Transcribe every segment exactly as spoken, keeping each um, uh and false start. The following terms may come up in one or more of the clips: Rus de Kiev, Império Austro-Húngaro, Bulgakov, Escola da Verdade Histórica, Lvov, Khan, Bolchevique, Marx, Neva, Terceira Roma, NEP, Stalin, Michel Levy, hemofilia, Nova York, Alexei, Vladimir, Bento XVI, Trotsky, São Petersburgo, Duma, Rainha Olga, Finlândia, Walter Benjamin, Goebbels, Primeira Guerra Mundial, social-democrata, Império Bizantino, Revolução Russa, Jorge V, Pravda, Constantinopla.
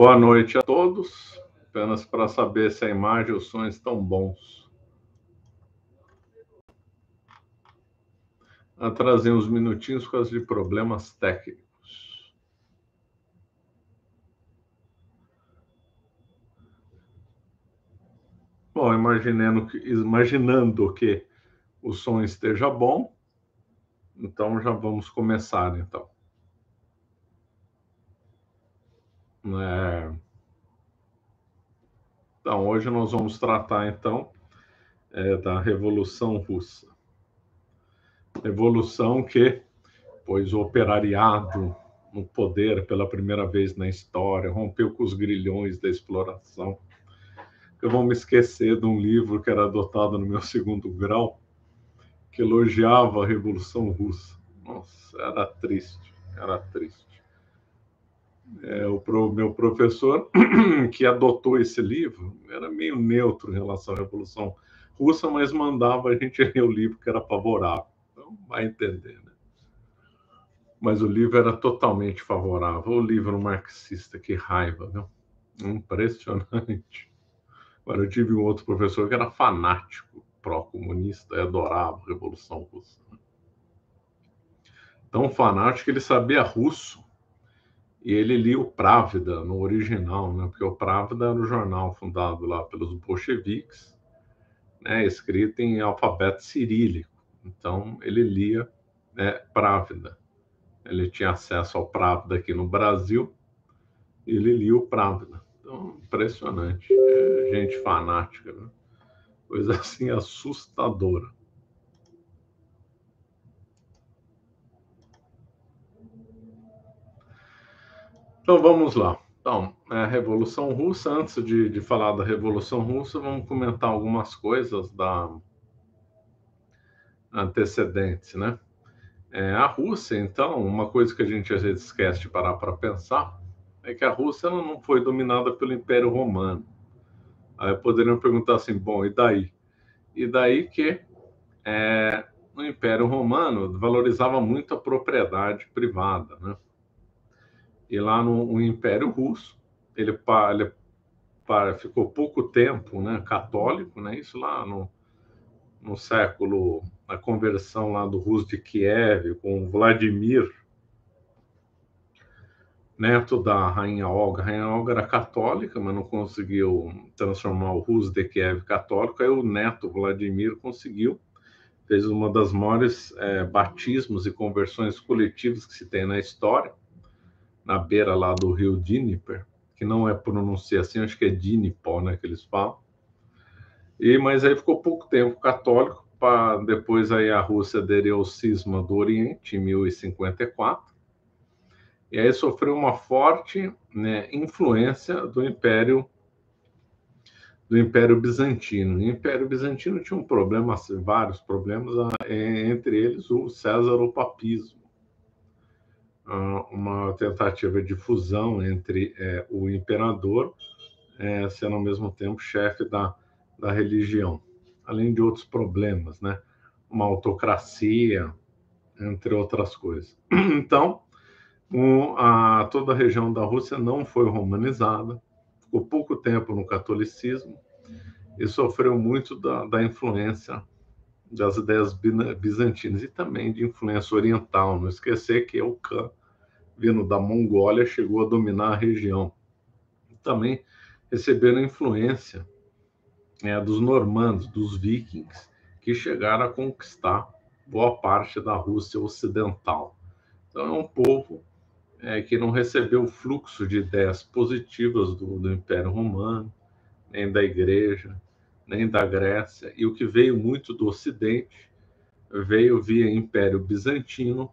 Boa noite a todos. Apenas para saber se a imagem e o som estão bons. Atrasei uns minutinhos por causa de problemas técnicos. Bom, imaginando que, imaginando que o som esteja bom, então já vamos começar, então. É... Então, hoje nós vamos tratar, então, é, da Revolução Russa. Revolução que pôs o operariado no poder pela primeira vez na história, rompeu com os grilhões da exploração. Eu vou me esquecer de um livro que era adotado no meu segundo grau, que elogiava a Revolução Russa. Nossa, era triste, era triste. É, o pro, meu professor que adotou esse livro era meio neutro em relação à Revolução Russa, mas mandava a gente ler o livro que era favorável. Então, vai entender, né? Mas o livro era totalmente favorável. O livro marxista, que raiva, viu? Impressionante. Agora, eu tive um outro professor que era fanático, pró-comunista, e adorava a Revolução Russa. Tão fanático que ele sabia russo. E ele lia o Pravda no original, né? Porque o Pravda era um jornal fundado lá pelos bolcheviques, né? Escrito em alfabeto cirílico. Então, ele lia, né, Pravda. Ele tinha acesso ao Pravda aqui no Brasil, e ele lia o Pravda. Então, impressionante. É gente fanática, né? Coisa assim assustadora. Então, vamos lá. Então, a Revolução Russa, antes de, de falar da Revolução Russa, vamos comentar algumas coisas da antecedentes, né? É, a Rússia, então, uma coisa que a gente às vezes esquece de parar para pensar, é que a Rússia ela não foi dominada pelo Império Romano. Aí poderiam perguntar assim, bom, e daí? E daí que é, o Império Romano valorizava muito a propriedade privada, né? E lá no, no Império Russo, ele, pa, ele pa, ficou pouco tempo, né, católico, né, isso lá no, no século, na conversão lá do Rus de Kiev, com Vladimir, neto da Rainha Olga. A Rainha Olga era católica, mas não conseguiu transformar o Rus de Kiev católico, aí o neto Vladimir conseguiu, fez uma das maiores é, batismos e conversões coletivas que se tem na história, na beira lá do rio Dnieper, que não é pronunciado assim, acho que é Dnieper, né, que eles falam. E, mas aí ficou pouco tempo católico, pra, depois aí a Rússia aderiu ao cisma do Oriente, em mil e cinquenta e quatro, e aí sofreu uma forte, né, influência do Império, do Império Bizantino. O Império Bizantino tinha um problema, vários problemas, entre eles o césaropapismo. Uma tentativa de fusão entre é, o imperador é, sendo ao mesmo tempo chefe da, da religião, além de outros problemas, né? Uma autocracia, entre outras coisas. Então, um, a, toda a região da Rússia não foi romanizada, ficou pouco tempo no catolicismo e sofreu muito da, da influência das ideias bizantinas e também de influência oriental. Não esquecer que o Khan, vindo da Mongólia, chegou a dominar a região. Também receberam influência é, dos normandos, dos vikings, que chegaram a conquistar boa parte da Rússia ocidental. Então, é um povo é, que não recebeu o fluxo de ideias positivas do, do Império Romano, nem da Igreja, nem da Grécia, e o que veio muito do Ocidente veio via Império Bizantino,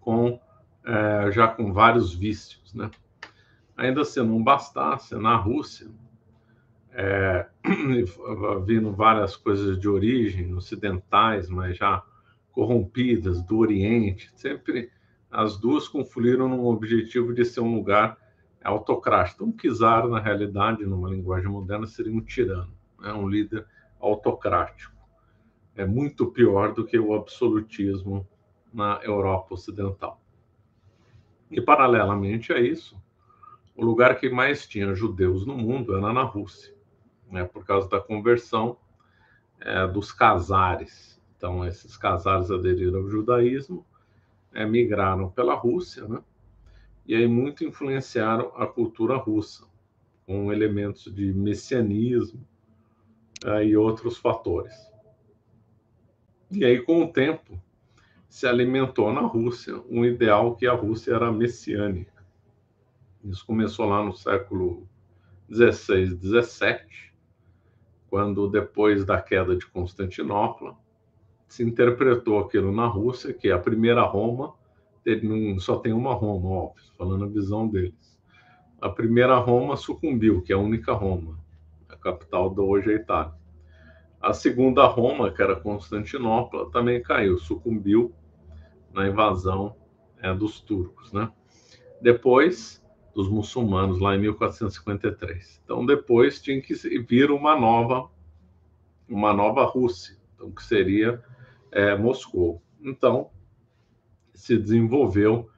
com... É, já com vários vícios, né? Ainda se não bastasse, na Rússia, é, vindo várias coisas de origem ocidentais, mas já corrompidas, do Oriente, sempre as duas confluíram no objetivo de ser um lugar autocrático. Um czar, na realidade, numa linguagem moderna, seria um tirano, né? Um líder autocrático. É muito pior do que o absolutismo na Europa Ocidental. E, paralelamente a isso, o lugar que mais tinha judeus no mundo era na Rússia, né, por causa da conversão é, dos cazares. Então, esses cazares aderiram ao judaísmo, é, migraram pela Rússia, né, e aí muito influenciaram a cultura russa, com elementos de messianismo é, e outros fatores. E aí, com o tempo, se alimentou na Rússia um ideal que a Rússia era messiânica. Isso começou lá no século dezesseis, dezessete, quando, depois da queda de Constantinopla, se interpretou aquilo na Rússia, que a primeira Roma, ele não, só tem uma Roma, óbvio, falando a visão deles. A primeira Roma sucumbiu, que é a única Roma, a capital da hoje é Itália. A segunda Roma, que era Constantinopla, também caiu, sucumbiu na invasão é, dos turcos, né? Depois, dos muçulmanos, lá em mil quatrocentos e cinquenta e três. Então, depois tinha que vir uma nova, uma nova Rússia, então, que seria é, Moscou. Então, se desenvolveu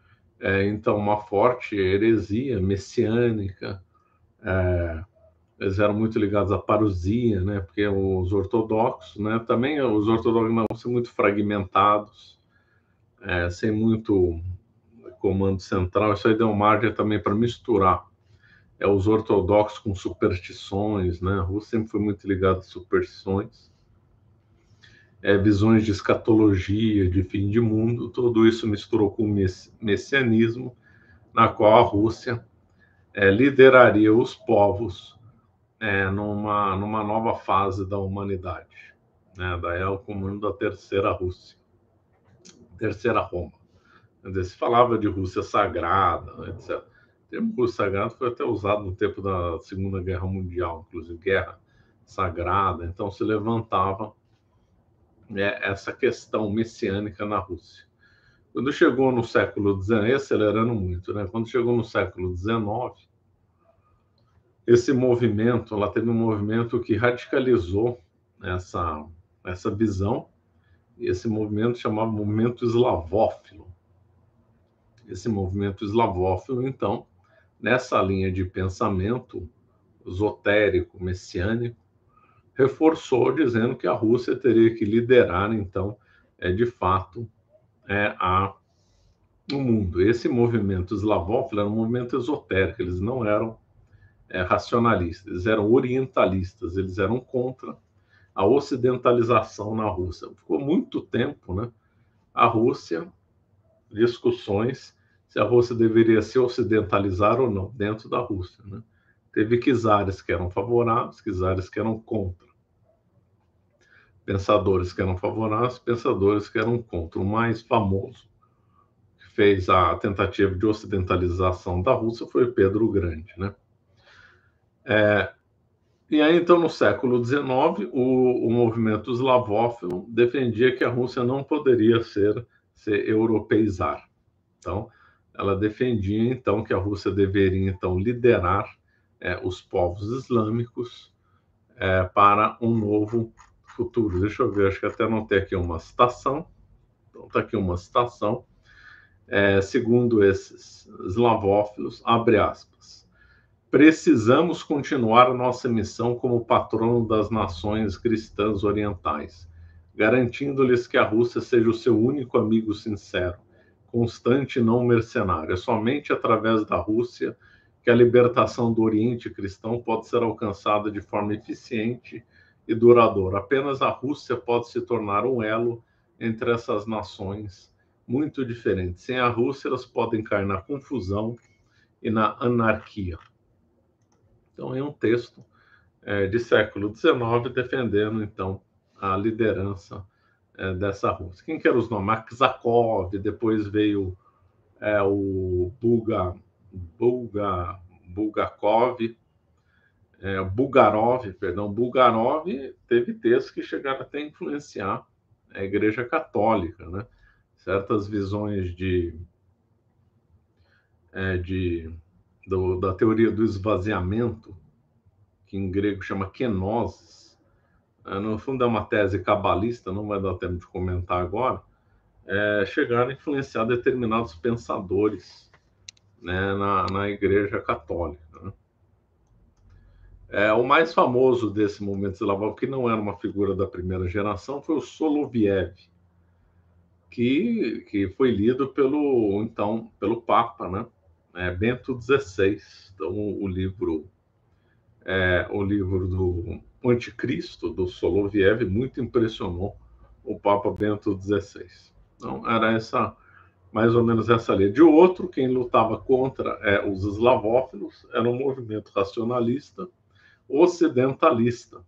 é, então, uma forte heresia messiânica, é, eles eram muito ligados à parousia, né? Porque os ortodoxos, né? Também os ortodoxos não são muito fragmentados, é, sem muito comando central. Isso aí deu margem também para misturar é, os ortodoxos com superstições, né? A Rússia sempre foi muito ligada a superstições, é, visões de escatologia, de fim de mundo. Tudo isso misturou com o mess- messianismo, na qual a Rússia é, lideraria os povos É, numa, numa nova fase da humanidade, né? Daí é o comando da terceira Rússia, terceira Roma. Se falava de Rússia sagrada, né, etcétera. O termo Rússia sagrada foi até usado no tempo da Segunda Guerra Mundial, inclusive guerra sagrada. Então se levantava né, essa questão messiânica na Rússia. Quando chegou no século dezenove, acelerando muito, né? Quando chegou no século dezenove, esse movimento, ela teve um movimento que radicalizou essa, essa visão, e esse movimento chamava movimento eslavófilo. Esse movimento eslavófilo, então, nessa linha de pensamento esotérico, messiânico, reforçou dizendo que a Rússia teria que liderar, então, é, de fato, é, a, o mundo. Esse movimento eslavófilo era um movimento esotérico, eles não eram É, racionalistas, eles eram orientalistas, eles eram contra a ocidentalização na Rússia. Ficou muito tempo, né? A Rússia, discussões se a Rússia deveria se ocidentalizar ou não dentro da Rússia, né? Teve czares que eram favoráveis, czares que eram contra. Pensadores que eram favoráveis, pensadores que eram contra. O mais famoso que fez a tentativa de ocidentalização da Rússia foi Pedro o Grande, né? É, e aí, então, no século dezenove, o, o movimento eslavófilo defendia que a Rússia não poderia ser, ser europeizar. Então, ela defendia, então, que a Rússia deveria, então, liderar é, os povos islâmicos é, para um novo futuro. Deixa eu ver, acho que até anotei aqui uma citação. Então, está aqui uma citação. É, segundo esses eslavófilos, abre aspas, precisamos continuar nossa missão como patrono das nações cristãs orientais, garantindo-lhes que a Rússia seja o seu único amigo sincero, constante e não mercenário. É somente através da Rússia que a libertação do Oriente cristão pode ser alcançada de forma eficiente e duradoura. Apenas a Rússia pode se tornar um elo entre essas nações muito diferentes. Sem a Rússia, elas podem cair na confusão e na anarquia. Então, é um texto é, de século dezenove, defendendo, então, a liderança é, dessa Rússia. Quem que era os nomes? Aksakov, depois veio é, o Bulga, Bulga, Bulgakov, é, Bulgarov, perdão, Bulgarov teve textos que chegaram até a influenciar a Igreja Católica, né? Certas visões de... É, de Do, da teoria do esvaziamento, que em grego chama kenosis, é, no fundo é uma tese cabalista, não vai dar tempo de comentar agora, é, chegaram a influenciar determinados pensadores né, na, na Igreja Católica. Né? É, o mais famoso desse movimento eslavófilo, que não era uma figura da primeira geração, foi o Soloviev, que, que foi lido pelo, então, pelo Papa, né? É, Bento dezesseis. Então, o livro, é, o livro do Anticristo, do Soloviev, muito impressionou o Papa Bento dezesseis. Então, era essa, mais ou menos essa lei. De outro, quem lutava contra é, os eslavófilos, era um movimento racionalista, ocidentalista,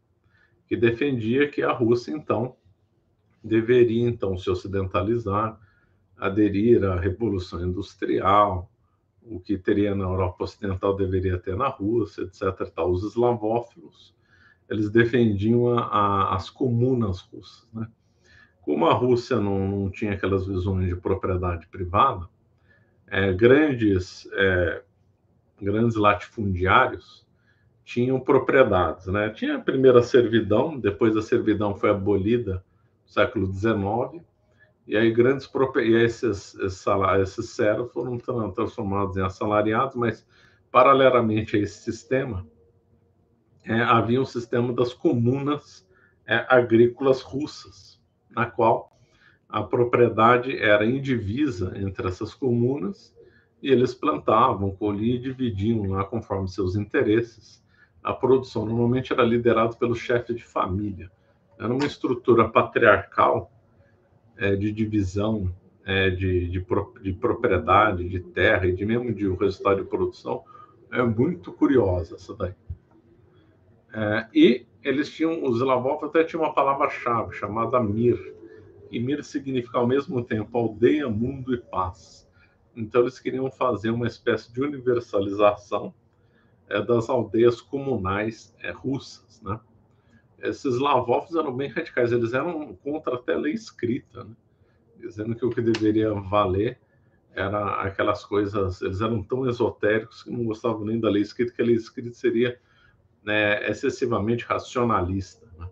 que defendia que a Rússia, então, deveria, então, se ocidentalizar, aderir à Revolução Industrial, o que teria na Europa Ocidental deveria ter na Rússia, etcétera. Os eslavófilos, eles defendiam a, a, as comunas russas, né? Como a Rússia não, não tinha aquelas visões de propriedade privada, é, grandes, é, grandes latifundiários tinham propriedades, né? Tinha a primeira servidão, depois a servidão foi abolida no século dezenove, e aí grandes e aí esses, esses servos foram transformados em assalariados, mas paralelamente a esse sistema, é, havia um sistema das comunas é, agrícolas russas, na qual a propriedade era indivisa entre essas comunas, e eles plantavam, colhiam e dividiam lá conforme seus interesses. A produção normalmente era liderada pelo chefe de família. Era uma estrutura patriarcal é, de divisão é, de, de, de propriedade, de terra e de mesmo de o resultado de produção. É muito curiosa essa daí. É, e eles tinham, os eslavófilos até tinham uma palavra-chave chamada Mir. E Mir significa ao mesmo tempo aldeia, mundo e paz. Então eles queriam fazer uma espécie de universalização é, das aldeias comunais é, russas, né? Esses eslavófilos eram bem radicais, eles eram contra até a lei escrita, né? Dizendo que o que deveria valer era aquelas coisas, eles eram tão esotéricos que não gostavam nem da lei escrita, que a lei escrita seria, né, excessivamente racionalista, né?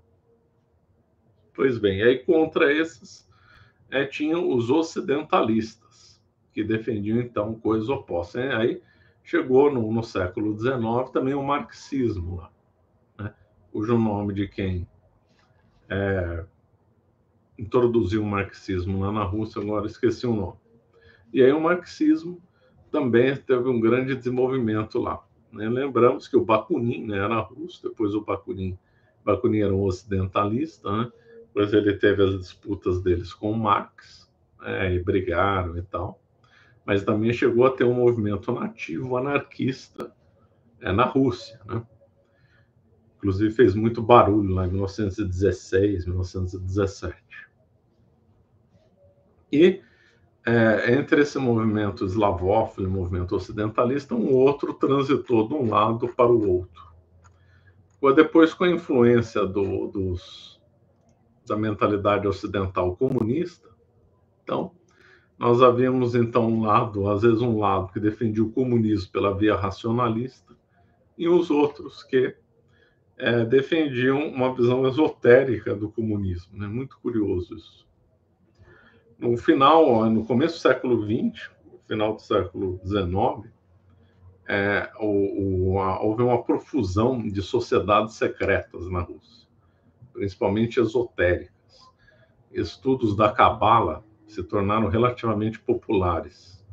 Pois bem, aí contra esses é, tinham os ocidentalistas, que defendiam então coisas opostas. E aí chegou no, no século dezenove também o marxismo lá, cujo nome de quem é, introduziu o marxismo lá na Rússia, agora esqueci o nome. E aí o marxismo também teve um grande desenvolvimento lá, né? Lembramos que o Bakunin, né, era russo, depois o Bakunin, Bakunin era um ocidentalista, né? Depois ele teve as disputas deles com o Marx, né, e brigaram e tal, mas também chegou a ter um movimento nativo anarquista é, na Rússia, né? Inclusive fez muito barulho lá em mil novecentos e dezesseis, mil novecentos e dezessete. E é, entre esse movimento eslavófilo e movimento ocidentalista, um outro transitou de um lado para o outro. Depois, com a influência do, dos, da mentalidade ocidental comunista, então, nós havíamos então um lado, às vezes um lado que defendia o comunismo pela via racionalista, e os outros que É, defendiam uma visão esotérica do comunismo, né? Muito curioso isso. No final, no começo do século vinte, no final do século dezenove, é, o, o, a, houve uma profusão de sociedades secretas na Rússia, principalmente esotéricas. Estudos da cabala se tornaram relativamente populares.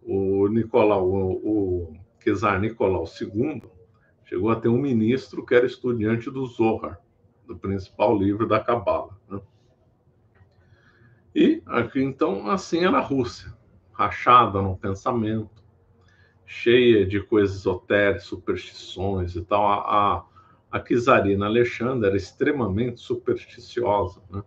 O, Nicolau, o, o czar Nicolau segundo, chegou a ter um ministro que era estudante do Zohar, do principal livro da Cabala, né? E aqui, então, assim era a Rússia, rachada no pensamento, cheia de coisas esotéricas, superstições e tal. A, a, a czarina Alexandra era extremamente supersticiosa, né?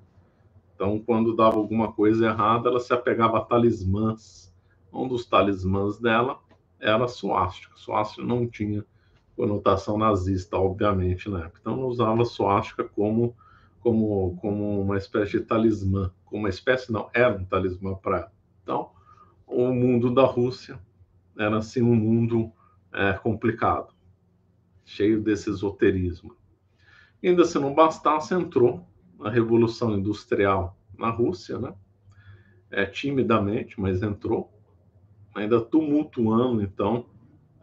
Então, quando dava alguma coisa errada, ela se apegava a talismãs. Um dos talismãs dela era a suástica. A suástica não tinha conotação nazista, obviamente, na época. Então, usava a suástica como, como, como uma espécie de talismã. Como uma espécie, não, era um talismã para ela. Então, o mundo da Rússia era, assim, um mundo é, complicado, cheio desse esoterismo. Ainda se não bastasse, entrou a Revolução Industrial na Rússia, né? É, timidamente, mas entrou. ainda tumultuando, então,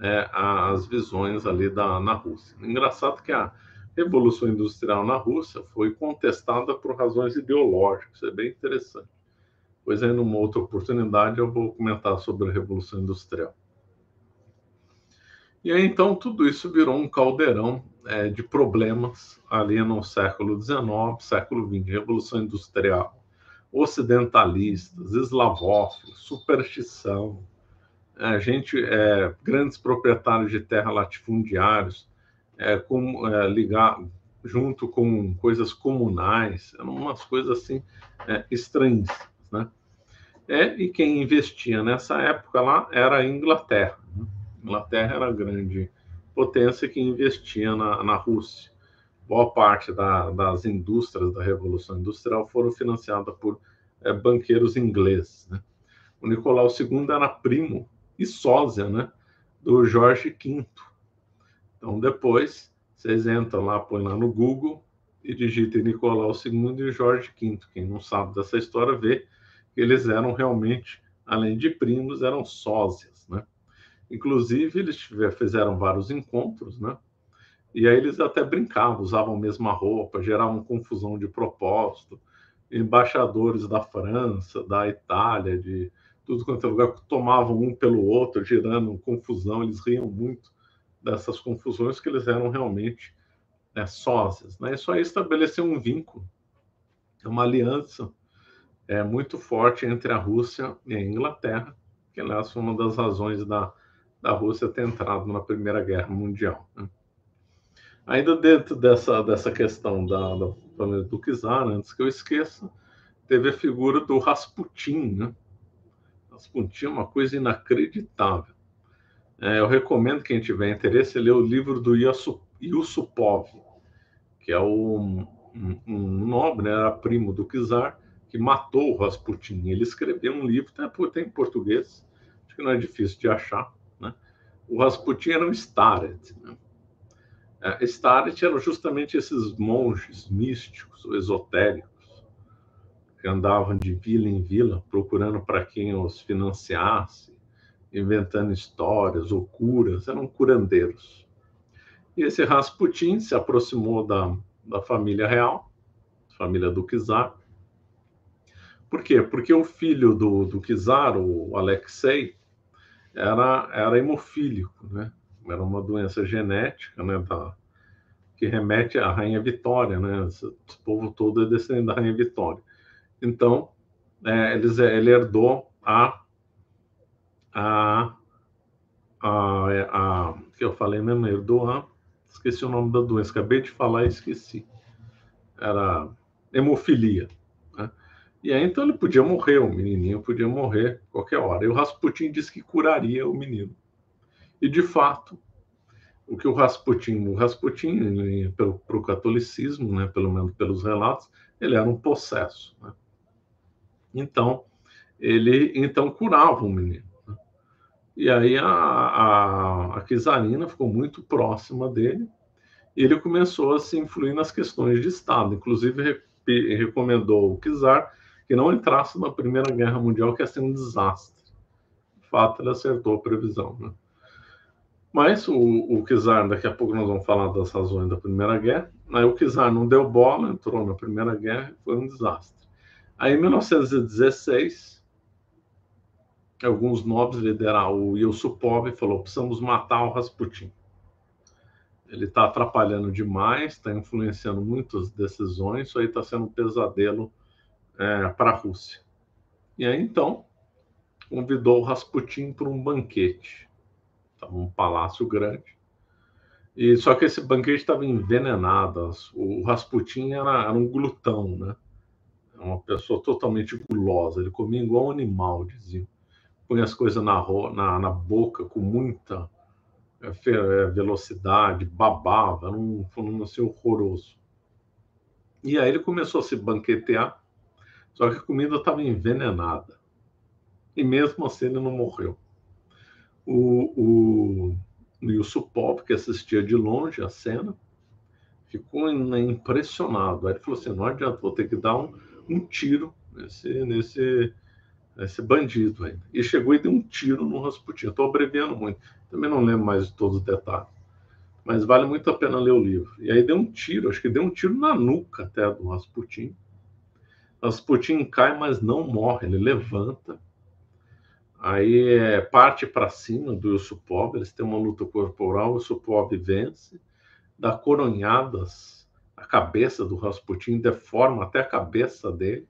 é, as visões ali da, na Rússia. Engraçado que a Revolução Industrial na Rússia foi contestada por razões ideológicas, isso é bem interessante. Pois aí, numa outra oportunidade, eu vou comentar sobre a Revolução Industrial. E aí, então, tudo isso virou um caldeirão é, de problemas ali no século dezenove, século vinte, Revolução Industrial, ocidentalistas, eslavófilos, superstição, é, gente, é, grandes proprietários de terra latifundiários, é, com, é, ligar, junto com coisas comunais, eram umas coisas assim é, estranhas, né? É, e quem investia nessa época lá era a Inglaterra, né? Inglaterra era a grande potência que investia na, na Rússia. Boa parte da, das indústrias da Revolução Industrial foram financiadas por é, banqueiros ingleses, né? O Nicolau segundo era primo e sósia, né, do Jorge quinto. Então, depois, vocês entram lá, põem lá no Google e digitem Nicolau segundo e Jorge quinto. Quem não sabe dessa história vê que eles eram realmente, além de primos, eram sósias, né? Inclusive, eles tiver, fizeram vários encontros, né? E aí eles até brincavam, usavam a mesma roupa, geravam confusão de propósito. Embaixadores da França, da Itália, de tudo quanto é lugar, tomavam um pelo outro, gerando confusão. Eles riam muito dessas confusões, que eles eram realmente né, sócios, né? Isso aí estabeleceu um vínculo, uma aliança é, muito forte entre a Rússia e a Inglaterra, que, aliás, foi uma das razões da, da Rússia ter entrado na Primeira Guerra Mundial, né? Ainda dentro dessa, dessa questão da, da, do czar, antes que eu esqueça, teve a figura do Rasputin, né? Rasputin é uma coisa inacreditável. É, eu recomendo quem tiver interesse ler o livro do Yusupov, que é um, um, um nobre, era primo do czar, que matou o Rasputin. Ele escreveu um livro, tem em português, acho que não é difícil de achar, né? O Rasputin era um starlet, né? É, Starlet eram justamente esses monges místicos ou esotéricos que andavam de vila em vila procurando para quem os financiasse, inventando histórias ou curas, eram curandeiros. E esse Rasputin se aproximou da, da família real, família do czar. Por quê? Porque o filho do, do czar, o Alexei, era, era hemofílico, né? Era uma doença genética, né, da, que remete à Rainha Vitória, né? Esse povo todo é descendente da Rainha Vitória. Então, é, eles, ele herdou a, a, a, a, a... que eu falei mesmo, herdou a... Esqueci o nome da doença, acabei de falar e esqueci. Era hemofilia, né? E aí, então, ele podia morrer, o menininho podia morrer qualquer hora. E o Rasputin disse que curaria o menino. E, de fato, o que o Rasputin, o Rasputin ele, pelo, pelo catolicismo, né, pelo menos pelos relatos, ele era um possesso, né? Então, ele então curava o menino, né? E aí a, a, a czarina ficou muito próxima dele e ele começou a se influir nas questões de Estado. Inclusive, re, recomendou o czar que não entrasse na Primeira Guerra Mundial, que ia ser um desastre. De fato, ele acertou a previsão, né? Mas o, o czar, daqui a pouco nós vamos falar das razões da Primeira Guerra, aí o czar não deu bola, entrou na Primeira Guerra e foi um desastre. Aí em mil novecentos e dezesseis, alguns nobres lideraram o Yusupov e falou, precisamos matar o Rasputin. Ele está atrapalhando demais, está influenciando muitas decisões, isso aí está sendo um pesadelo é, para a Rússia. E aí então, convidou o Rasputin para um banquete. Estava um palácio grande. E, só que esse banquete estava envenenado. O Rasputin era, era um glutão, né? Uma pessoa totalmente gulosa. Ele comia igual um animal, diziam. Punha as coisas na, na, na boca com muita é, velocidade, babava. Era um fenômeno assim, horroroso. E aí ele começou a se banquetear, só que a comida estava envenenada. E mesmo assim ele não morreu. O, o, o Yusupov, que assistia de longe a cena, ficou impressionado. Aí ele falou assim, não adianta, vou ter que dar um, um tiro nesse, nesse esse bandido ainda. E chegou e deu um tiro no Rasputin. Estou abreviando muito, também não lembro mais de todos os detalhes, mas vale muito a pena ler o livro. E aí deu um tiro, acho que deu um tiro na nuca até do Rasputin. Rasputin cai, mas não morre, ele levanta. Aí é, parte para cima do Yusupov, eles têm uma luta corporal, o Yusupov vence, dá coronhadas, a cabeça do Rasputin deforma até a cabeça dele,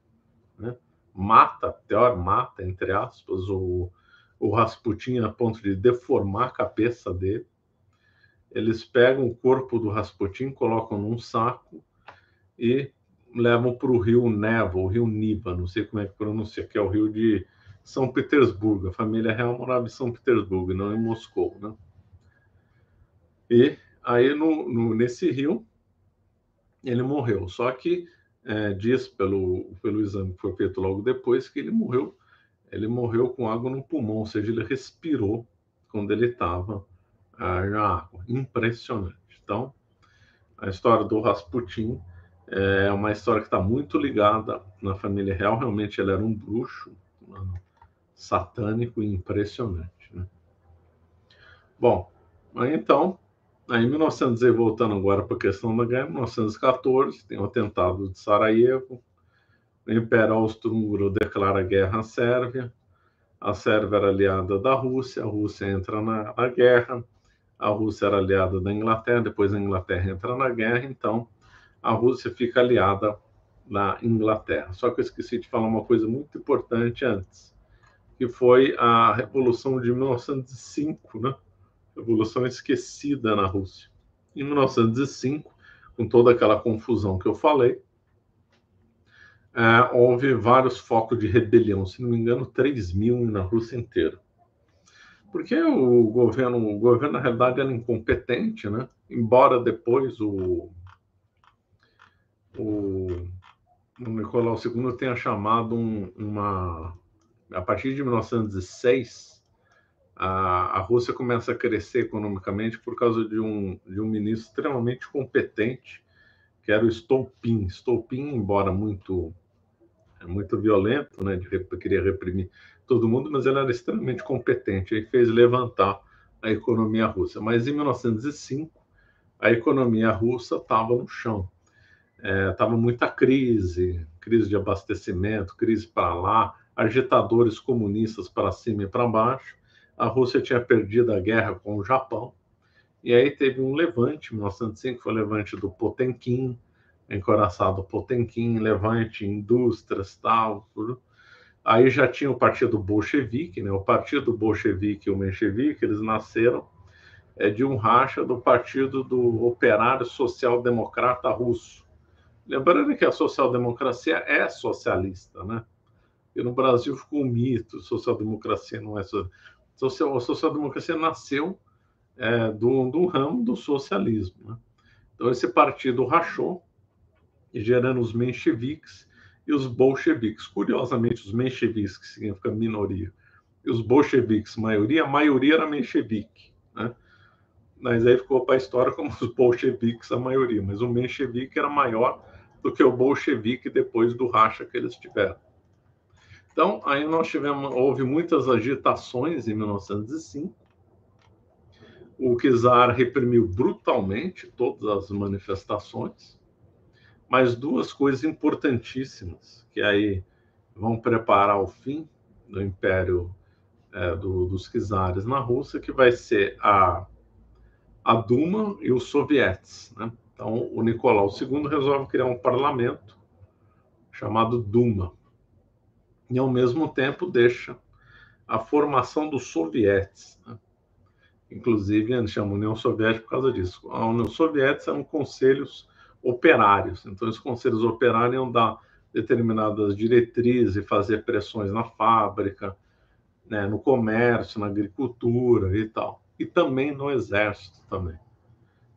né? Mata, pior, mata, entre aspas, o, o Rasputin a ponto de deformar a cabeça dele. Eles pegam o corpo do Rasputin, colocam num saco e levam para o rio Neva, o rio Niva, não sei como é que pronuncia, que é o rio de São Petersburgo. A família real morava em São Petersburgo, não em Moscou, né? E aí, no, no, nesse rio, ele morreu. Só que, é, diz pelo, pelo exame que foi feito logo depois, que ele morreu, ele morreu com água no pulmão, ou seja, ele respirou quando ele estava ah, na água. Impressionante. Então, a história do Rasputin é uma história que está muito ligada na família real. Realmente, ele era um bruxo satânico e impressionante, né? Bom, aí então, aí em mil novecentos, voltando agora para a questão da guerra, em mil novecentos e catorze, tem o atentado de Sarajevo, o Império Austro-Húngaro declara guerra à Sérvia, a Sérvia era aliada da Rússia, a Rússia entra na, na guerra, a Rússia era aliada da Inglaterra, depois a Inglaterra entra na guerra, então a Rússia fica aliada na Inglaterra. Só que eu esqueci de falar uma coisa muito importante antes, que foi a Revolução de mil novecentos e cinco, né? Revolução esquecida na Rússia. Em mil novecentos e cinco, com toda aquela confusão que eu falei, é, houve vários focos de rebelião, se não me engano, três mil na Rússia inteira. Porque o governo, o governo na realidade, era incompetente, né? Embora depois o... o O Nicolau segundo tenha chamado um, uma... A partir de mil novecentos e seis, a, a Rússia começa a crescer economicamente por causa de um, de um ministro extremamente competente, que era o Stolpin. Stolpin, embora muito, muito violento, né, de, queria reprimir todo mundo, mas ele era extremamente competente, e fez levantar a economia russa. Mas em mil novecentos e cinco, a economia russa estava no chão. Estava é, muita crise, crise de abastecimento, crise para lá, agitadores comunistas para cima e para baixo. A Rússia tinha perdido a guerra com o Japão. E aí teve um levante, em mil novecentos e cinco, foi o levante do Potemkin, encoraçado Potemkin, levante, indústrias, tal. Tudo. Aí já tinha o partido Bolchevique, né? O partido Bolchevique e o Menchevique, eles nasceram é, de um racha do partido do operário social-democrata russo. Lembrando que a social-democracia é socialista, né? E no Brasil ficou um mito, social-democracia não é... Social, a social-democracia nasceu é, do, do ramo do socialismo, né? Então, esse partido rachou, gerando os mencheviques e os bolcheviques. Curiosamente, os mencheviques, que significa minoria, e os bolcheviques, maioria, a maioria era menchevique, né? Mas aí ficou para a história como os bolcheviques a maioria, mas o menchevique era maior do que o bolchevique depois do racha que eles tiveram. Então, aí nós tivemos, houve muitas agitações em mil novecentos e cinco. O czar reprimiu brutalmente todas as manifestações, mas duas coisas importantíssimas que aí vão preparar o fim do império é, do, dos czares na Rússia, que vai ser a, a Duma e os sovietes, né? Então, o Nicolau segundo resolve criar um parlamento chamado Duma. E, ao mesmo tempo, deixa a formação dos sovietes, né? Inclusive, eles chamam União Soviética por causa disso. A União Soviética eram conselhos operários. Então, os conselhos operários iam dar determinadas diretrizes, fazer pressões na fábrica, né, no comércio, na agricultura e tal. E também no exército também.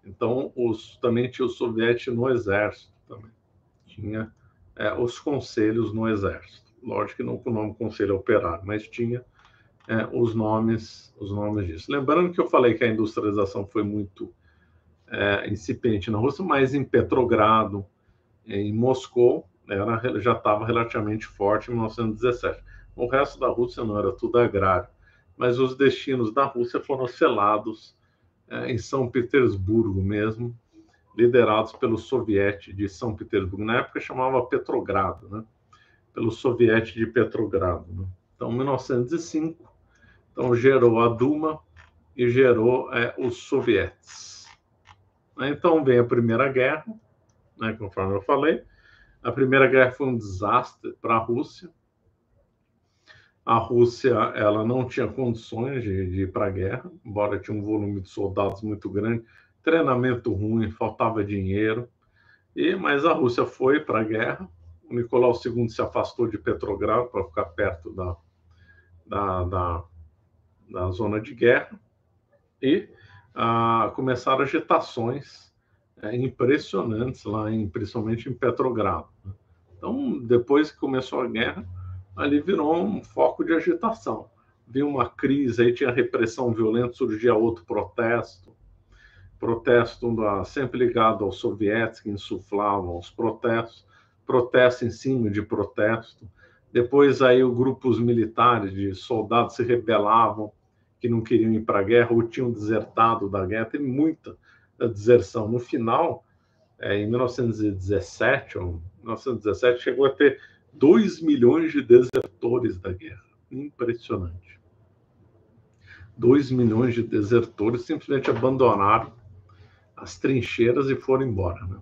Então, os, também tinha o soviético no exército também. Tinha é, os conselhos no exército. Lógico que não com o nome Conselho Operário, mas tinha é, os, nomes, os nomes disso. Lembrando que eu falei que a industrialização foi muito é, incipiente na Rússia, mas em Petrogrado, em Moscou, era, já estava relativamente forte em mil novecentos e dezessete. O resto da Rússia não, era tudo agrário. Mas os destinos da Rússia foram selados é, em São Petersburgo mesmo, liderados pelo soviete de São Petersburgo. Na época chamava Petrogrado, né? Pelo soviete de Petrogrado. Né? Então, em mil novecentos e cinco, então, gerou a Duma e gerou é, os sovietes. Então, vem a Primeira Guerra, né, conforme eu falei. A Primeira Guerra foi um desastre para a Rússia. A Rússia ela não tinha condições de, de ir para a guerra, embora tinha um volume de soldados muito grande, treinamento ruim, faltava dinheiro. E, mas a Rússia foi para a guerra. O Nicolau segundo se afastou de Petrogrado para ficar perto da, da, da, da zona de guerra. E ah, começaram agitações é, impressionantes, lá em, principalmente em Petrogrado. Então, depois que começou a guerra, ali virou um foco de agitação. Viu uma crise, aí tinha repressão violenta, surgia outro protesto. Protesto da, sempre ligado aos sovietes, que insuflavam os protestos. Protesto em cima de protesto. Depois, aí, os grupos militares de soldados se rebelavam, que não queriam ir para a guerra ou tinham desertado da guerra. Teve muita deserção. No final, é, em mil novecentos e dezessete, ou mil novecentos e dezessete, chegou a ter dois milhões de desertores da guerra. Impressionante. dois milhões de desertores simplesmente abandonaram as trincheiras e foram embora. Né?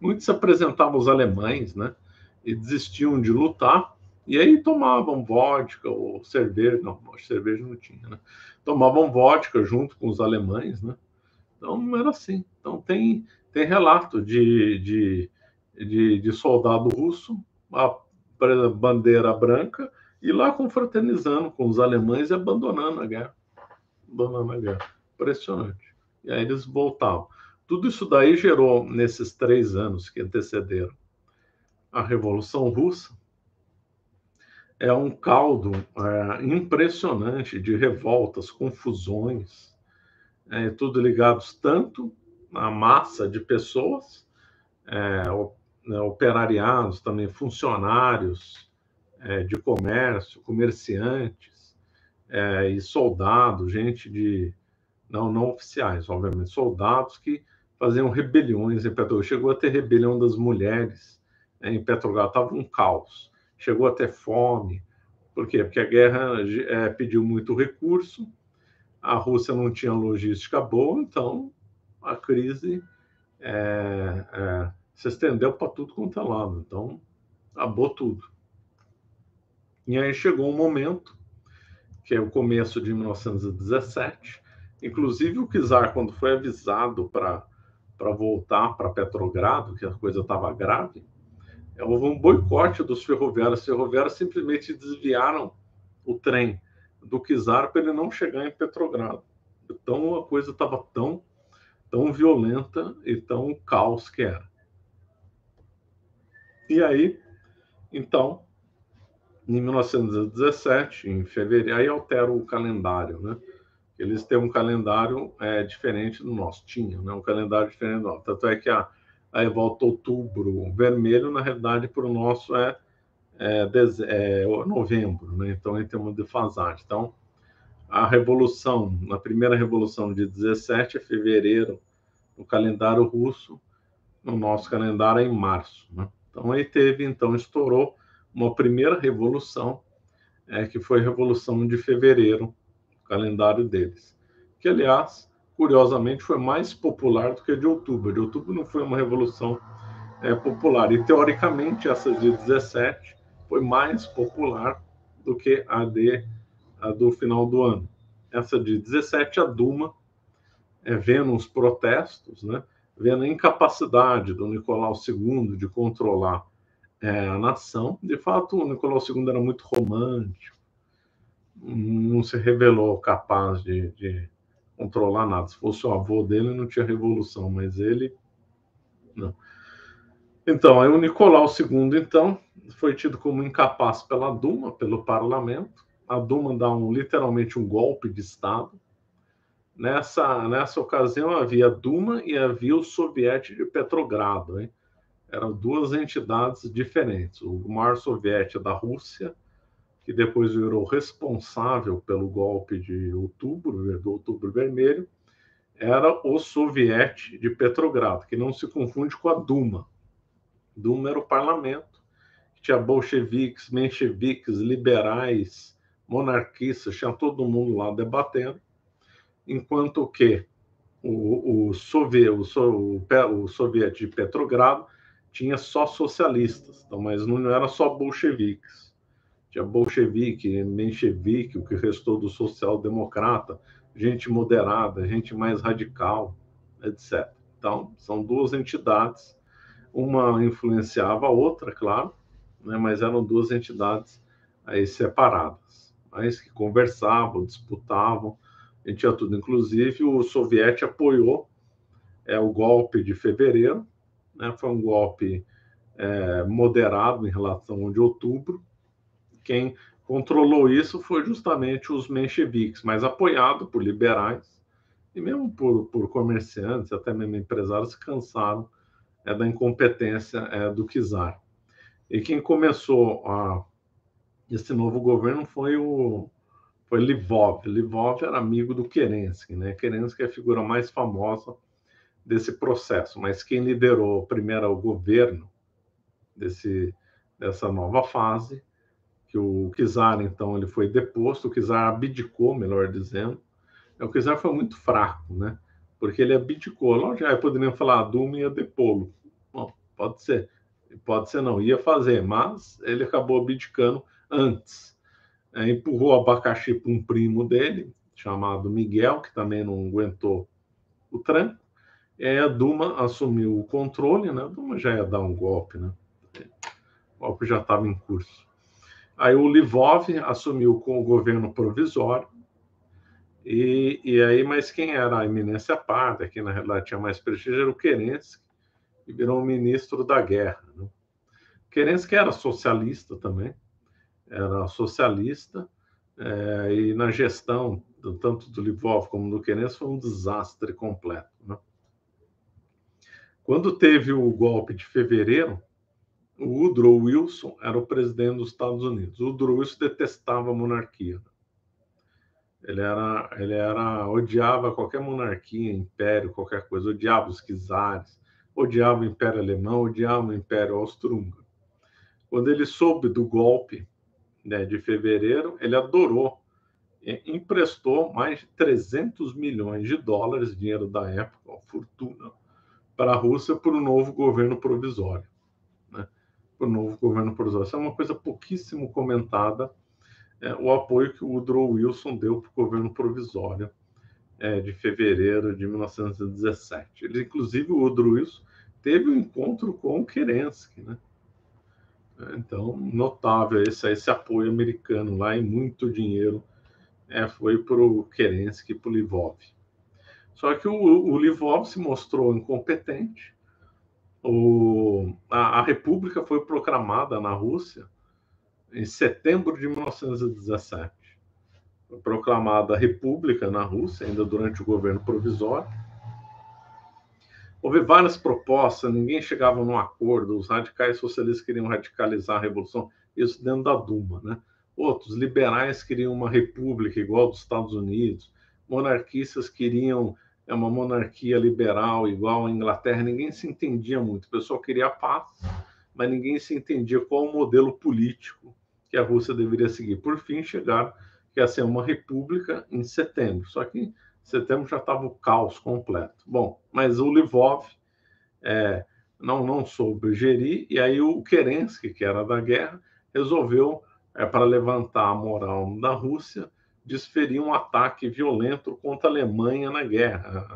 Muitos se apresentavam aos alemães, né? E desistiam de lutar, e aí tomavam vodka ou cerveja. Não, cerveja não tinha, né? Tomavam vodka junto com os alemães, né? Então, não era assim. Então, tem, tem relato de, de, de, de soldado russo, a bandeira branca, e lá confraternizando com os alemães e abandonando a guerra. Abandonando a guerra. Impressionante. E aí eles voltavam. Tudo isso daí gerou, nesses três anos que antecederam a Revolução Russa, é um caldo é, impressionante de revoltas, confusões, é, tudo ligados tanto à massa de pessoas, é, operariados, também funcionários é, de comércio, comerciantes é, e soldados, gente de... Não, não oficiais, obviamente, soldados que faziam rebeliões em Petrogrado. Chegou a ter rebelião das mulheres é, em Petrogrado, estava um caos. Chegou a ter fome. Por quê? Porque a guerra é, pediu muito recurso, a Rússia não tinha logística boa, então a crise... É, é, se estendeu para tudo quanto é lado, então acabou tudo. E aí chegou um momento, que é o começo de mil novecentos e dezessete, inclusive o czar, quando foi avisado para voltar para Petrogrado, que a coisa estava grave, houve um boicote dos ferroviários. Os ferroviários simplesmente desviaram o trem do czar para ele não chegar em Petrogrado. Então a coisa estava tão, tão violenta e tão caos que era. E aí, então, em mil novecentos e dezessete, em fevereiro, aí altera o calendário, né? Eles têm um calendário é, diferente do nosso, tinha, né? Um calendário diferente do nosso. Tanto é que a, a revolta outubro vermelho, na realidade, para o nosso é, é, deze... é novembro, né? Então, aí tem uma defasagem. Então, a revolução, na primeira revolução de dezessete, é fevereiro, no calendário russo, no nosso calendário é em março, né? Então, aí teve, então, estourou uma primeira revolução, é, que foi a Revolução de Fevereiro, o calendário deles. Que, aliás, curiosamente, foi mais popular do que a de outubro. A de outubro não foi uma revolução é, popular. E, teoricamente, essa de dezessete foi mais popular do que a, de, a do final do ano. Essa de dezessete, a Duma, é, vendo os protestos, né? Vendo a incapacidade do Nicolau segundo de controlar é, a nação. De fato, o Nicolau segundo era muito romântico, não se revelou capaz de, de controlar nada. Se fosse o avô dele, não tinha revolução, mas ele, não. Então, aí o Nicolau segundo, então, foi tido como incapaz pela Duma, pelo parlamento. A Duma dá um, literalmente um golpe de Estado. Nessa, nessa ocasião, havia a Duma e havia o soviete de Petrogrado. Hein? Eram duas entidades diferentes. O maior soviete da Rússia, que depois virou responsável pelo golpe de outubro, do Outubro Vermelho, era o soviete de Petrogrado, que não se confunde com a Duma. Duma era o parlamento, que tinha bolcheviques, mencheviques, liberais, monarquistas, tinha todo mundo lá debatendo, enquanto que o, o, sovi, o, o, o soviete de Petrogrado tinha só socialistas, então, mas não era só bolcheviques. Tinha bolchevique, menchevique, o que restou do social-democrata, gente moderada, gente mais radical, etcétera. Então, são duas entidades, uma influenciava a outra, claro, né, mas eram duas entidades aí separadas, mas que conversavam, disputavam, a gente tinha tudo. Inclusive, o soviete apoiou é, o golpe de fevereiro, né, foi um golpe é, moderado em relação ao de outubro. Quem controlou isso foi justamente os mencheviques, mas apoiado por liberais e mesmo por, por comerciantes, até mesmo empresários, se cansaram é, da incompetência é, do czar. E quem começou a, esse novo governo foi o foi Lvov. Lvov era amigo do Kerensky, né? Kerensky é a figura mais famosa desse processo, mas quem liderou primeiro o governo desse, dessa nova fase, que o czar, então, ele foi deposto, o czar abdicou, melhor dizendo. O czar foi muito fraco, né? Porque ele abdicou. Lógico, aí poderiam falar, a Duma ia depô-lo. Bom, pode ser. Pode ser não, ia fazer, mas ele acabou abdicando antes. É, empurrou o abacaxi para um primo dele, chamado Miguel, que também não aguentou o tranco. E aí a Duma assumiu o controle, né? A Duma já ia dar um golpe, né? O golpe já estava em curso. Aí o Lvov assumiu com o governo provisório, e, e aí, mas quem era a eminência parda, quem na realidade tinha mais prestígio, era o Kerensky, que virou ministro da guerra. Né? Kerensky era socialista também, era socialista, é, e na gestão, do, tanto do Lvov como do Kerensky, foi um desastre completo. Né? Quando teve o golpe de fevereiro, o Woodrow Wilson era o presidente dos Estados Unidos. O Woodrow Wilson detestava a monarquia. Ele era, ele era, odiava qualquer monarquia, império, qualquer coisa. Odiava os czares, odiava o Império Alemão, odiava o Império Austro-Húngaro. Quando ele soube do golpe, né, de fevereiro, ele adorou. E emprestou mais de trezentos milhões de dólares, dinheiro da época, uma fortuna, para a Rússia por um novo governo provisório. Para o novo governo provisório. Isso é uma coisa pouquíssimo comentada, é, o apoio que o Woodrow Wilson deu para o governo provisório é, de fevereiro de mil novecentos e dezessete. Ele, inclusive, o Woodrow Wilson teve um encontro com o Kerensky, né? Então, notável esse, esse apoio americano lá, e muito dinheiro é, foi para o Kerensky e para o Lvov. Só que o, o Lvov se mostrou incompetente. O, a, a República foi proclamada na Rússia em setembro de mil novecentos e dezessete. Foi proclamada a República na Rússia, ainda durante o governo provisório. Houve várias propostas, ninguém chegava num acordo. Os radicais socialistas queriam radicalizar a Revolução, isso dentro da Duma, né? Outros liberais queriam uma república igual dos Estados Unidos, monarquistas queriam... é uma monarquia liberal igual à Inglaterra, ninguém se entendia muito. O pessoal queria a paz, mas ninguém se entendia qual o modelo político que a Rússia deveria seguir. Por fim, chegaram que ia ser uma república em setembro, só que em setembro já estava o caos completo. Bom, mas o Lvov é, não, não soube gerir, e aí o Kerensky, que era da guerra, resolveu, é, para levantar a moral da Rússia, desferir um ataque violento contra a Alemanha na guerra.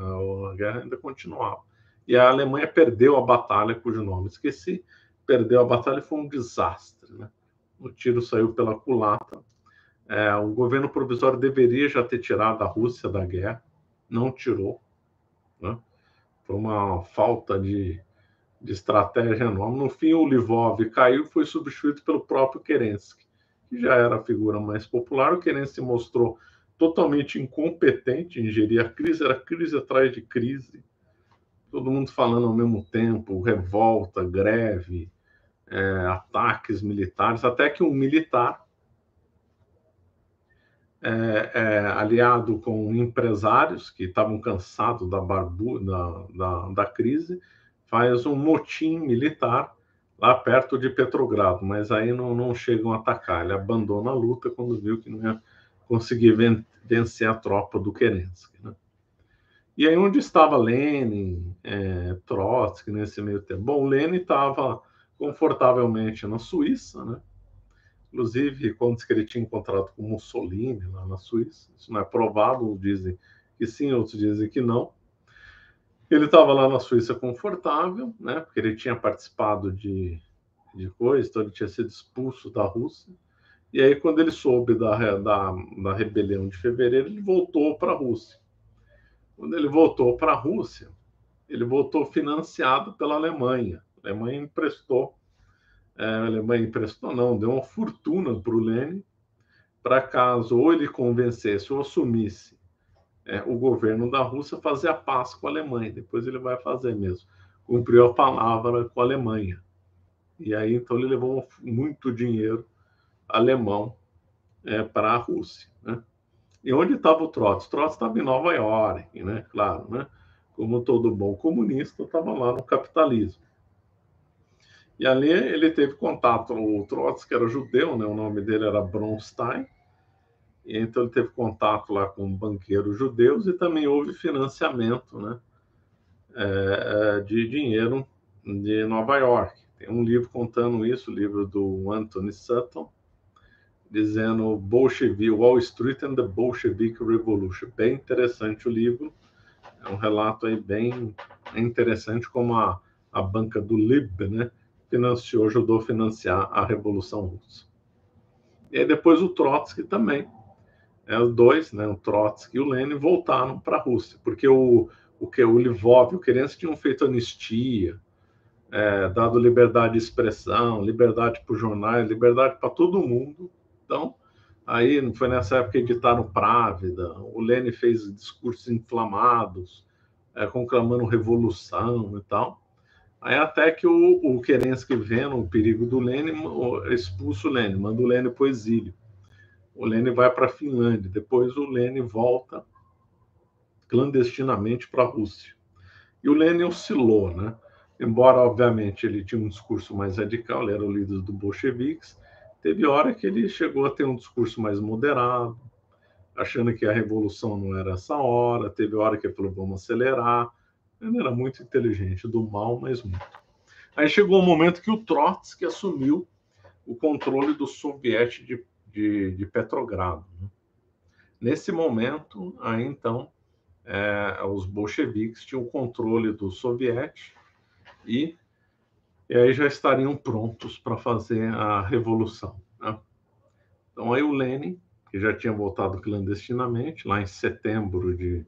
A guerra ainda continuava. E a Alemanha perdeu a batalha, cujo nome esqueci, perdeu a batalha e foi um desastre. Né? O tiro saiu pela culatra. É, o governo provisório deveria já ter tirado a Rússia da guerra, não tirou. Né? Foi uma falta de, de estratégia enorme. No fim, o Lvov caiu e foi substituído pelo próprio Kerensky, que já era a figura mais popular. O Kerensky se mostrou totalmente incompetente em gerir a crise, era crise atrás de crise, todo mundo falando ao mesmo tempo, revolta, greve, é, ataques militares, até que um militar é, é, aliado com empresários que estavam cansados da, barbu, da, da, da crise, faz um motim militar lá perto de Petrogrado, mas aí não, não chegam a atacar. Ele abandona a luta quando viu que não ia conseguir vencer a tropa do Kerensky, né? E aí onde estava Lênin, é, Trotsky nesse meio tempo? Bom, Lênin estava confortavelmente na Suíça, né? Inclusive, quando diz que ele tinha encontrado com Mussolini lá na Suíça, isso não é provável, dizem que sim, outros dizem que não. Ele estava lá na Suíça confortável, né? Porque ele tinha participado de, de coisas, então ele tinha sido expulso da Rússia. E aí, quando ele soube da, da, da rebelião de fevereiro, ele voltou para a Rússia. Quando ele voltou para a Rússia, ele voltou financiado pela Alemanha. A Alemanha emprestou, é, a Alemanha emprestou não, deu uma fortuna para o Lênin, para caso ou ele convencesse ou assumisse é, o governo da Rússia, fazer a paz com a Alemanha. Depois ele vai fazer mesmo. Cumpriu a palavra com a Alemanha. E aí, então, ele levou muito dinheiro alemão é, para a Rússia, né? E onde estava o Trotsky? Trotsky estava em Nova York, né? Claro, né? Como todo bom comunista, estava lá no capitalismo. E ali ele teve contato, o Trotsky era judeu, né? O nome dele era Bronstein, e então ele teve contato lá com banqueiros judeus e também houve financiamento, né? É, de dinheiro de Nova York. Tem um livro contando isso, o livro do Anthony Sutton, dizendo Bolchevique, Wall Street and the Bolshevik Revolution. Bem interessante o livro, é um relato aí bem interessante como a, a banca do Lib, né, financiou, ajudou a financiar a Revolução Russa. E aí depois o Trotsky também, é, os dois, né, o Trotsky e o Lênin voltaram para a Rússia, porque o, o, que, o Lvov e o Kerensky tinham feito anistia, é, dado liberdade de expressão, liberdade para os jornais, liberdade para todo mundo. Então, aí foi nessa época que editaram Pravda, o Lênin fez discursos inflamados, é, conclamando revolução e tal. Aí até que o, o Kerensky, vendo o perigo do Lênin, expulsa o Lênin, manda o Lênin para o exílio. O Lênin vai para a Finlândia, depois o Lênin volta clandestinamente para a Rússia. E o Lênin oscilou, né? Embora, obviamente, ele tinha um discurso mais radical, ele era o líder do bolcheviques, teve hora que ele chegou a ter um discurso mais moderado, achando que a revolução não era essa hora, teve hora que ele falou, vamos acelerar. Ele era muito inteligente, do mal, mas muito. Aí chegou um momento que o Trotsky assumiu o controle do soviete de, de, de Petrogrado. Nesse momento, aí então, é, os bolcheviques tinham o controle do soviete e... E aí já estariam prontos para fazer a revolução, né? Então aí o Lênin, que já tinha voltado clandestinamente, lá em setembro de,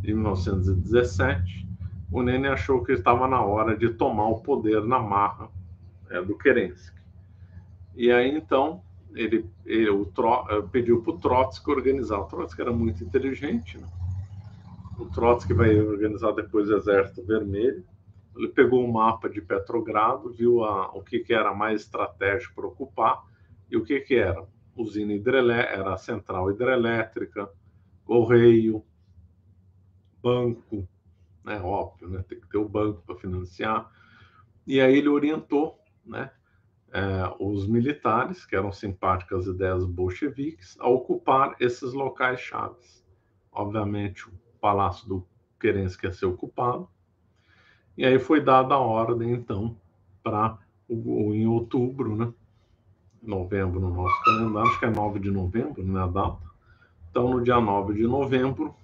de mil novecentos e dezessete, o Lênin achou que estava na hora de tomar o poder na marra é, do Kerensky. E aí então ele, ele o Tro, pediu para o Trotsky organizar. O Trotsky era muito inteligente, né? O Trotsky vai organizar depois o Exército Vermelho. Ele pegou um mapa de Petrogrado, viu a, o que, que era mais estratégico para ocupar e o que, que era. Usina hidrelétrica, era a central hidrelétrica, correio, banco, né? Óbvio, né? Tem que ter o banco para financiar. E aí ele orientou, né, é, os militares, que eram simpáticos às ideias bolcheviques, a ocupar esses locais-chave. Obviamente, o Palácio do Kerensky ia ser ocupado. E aí foi dada a ordem, então, para em outubro, né? Novembro no nosso calendário, acho que é nove de novembro, não é a data. Então, no dia nove de novembro,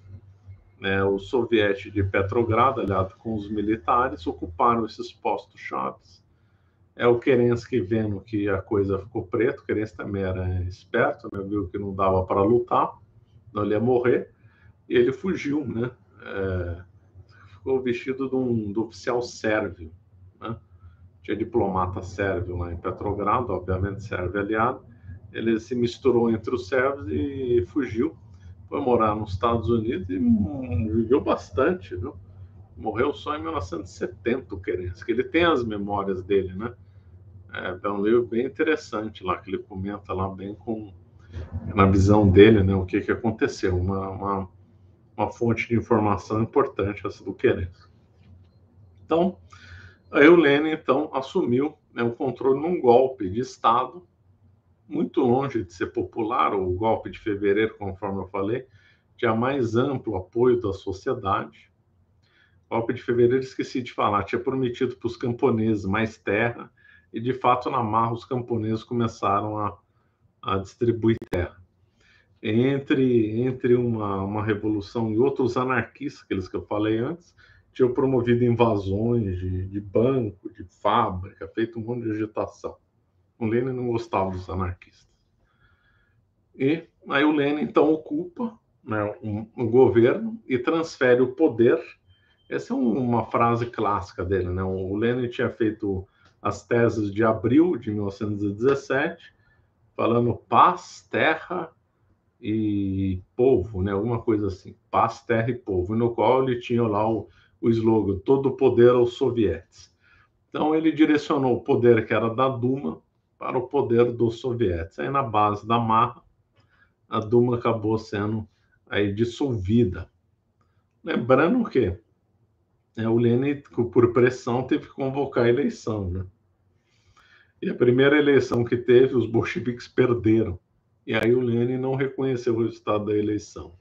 né, o soviete de Petrogrado, aliado com os militares, ocuparam esses postos-chave. É o Kerensky vendo que a coisa ficou preta, o Kerensky também era esperto, né, viu que não dava para lutar, não ia morrer, e ele fugiu, né? É... ficou vestido de um do oficial sérvio, né? Tinha diplomata sérvio lá em Petrogrado, obviamente sérvio aliado. Ele se misturou entre os sérvios e fugiu, foi morar nos Estados Unidos e viveu bastante, viu? Morreu só em mil novecentos e setenta, o Kerensky. Ele tem as memórias dele, né? É um livro bem interessante lá, que ele comenta lá bem com na visão dele, né, o que, que aconteceu. Uma, uma, uma fonte de informação importante, essa do Kerensky. Então, aí o Lênin, então, assumiu, né, o controle num golpe de Estado, muito longe de ser popular, o golpe de fevereiro, conforme eu falei, tinha mais amplo apoio da sociedade. O golpe de fevereiro, esqueci de falar, tinha prometido para os camponeses mais terra, e de fato, na marra, os camponeses começaram a, a distribuir terra. Entre, entre uma, uma revolução e outros anarquistas, aqueles que eu falei antes, tinham promovido invasões de, de banco, de fábrica, feito um monte de agitação. O Lênin não gostava dos anarquistas. E aí o Lênin, então, ocupa, né, um, um governo e transfere o poder. Essa é uma frase clássica dele, né? O Lênin tinha feito as teses de abril de mil novecentos e dezessete, falando paz, terra e povo, né? Alguma coisa assim, paz, terra e povo, no qual ele tinha lá o, o slogan, todo o poder aos sovietes. Então ele direcionou o poder que era da Duma para o poder dos sovietes. Aí na base da marra, a Duma acabou sendo aí dissolvida. Lembrando que o Lênin, por pressão, teve que convocar a eleição, né? E a primeira eleição que teve, os bolcheviques perderam. E aí o Lênin não reconheceu o resultado da eleição.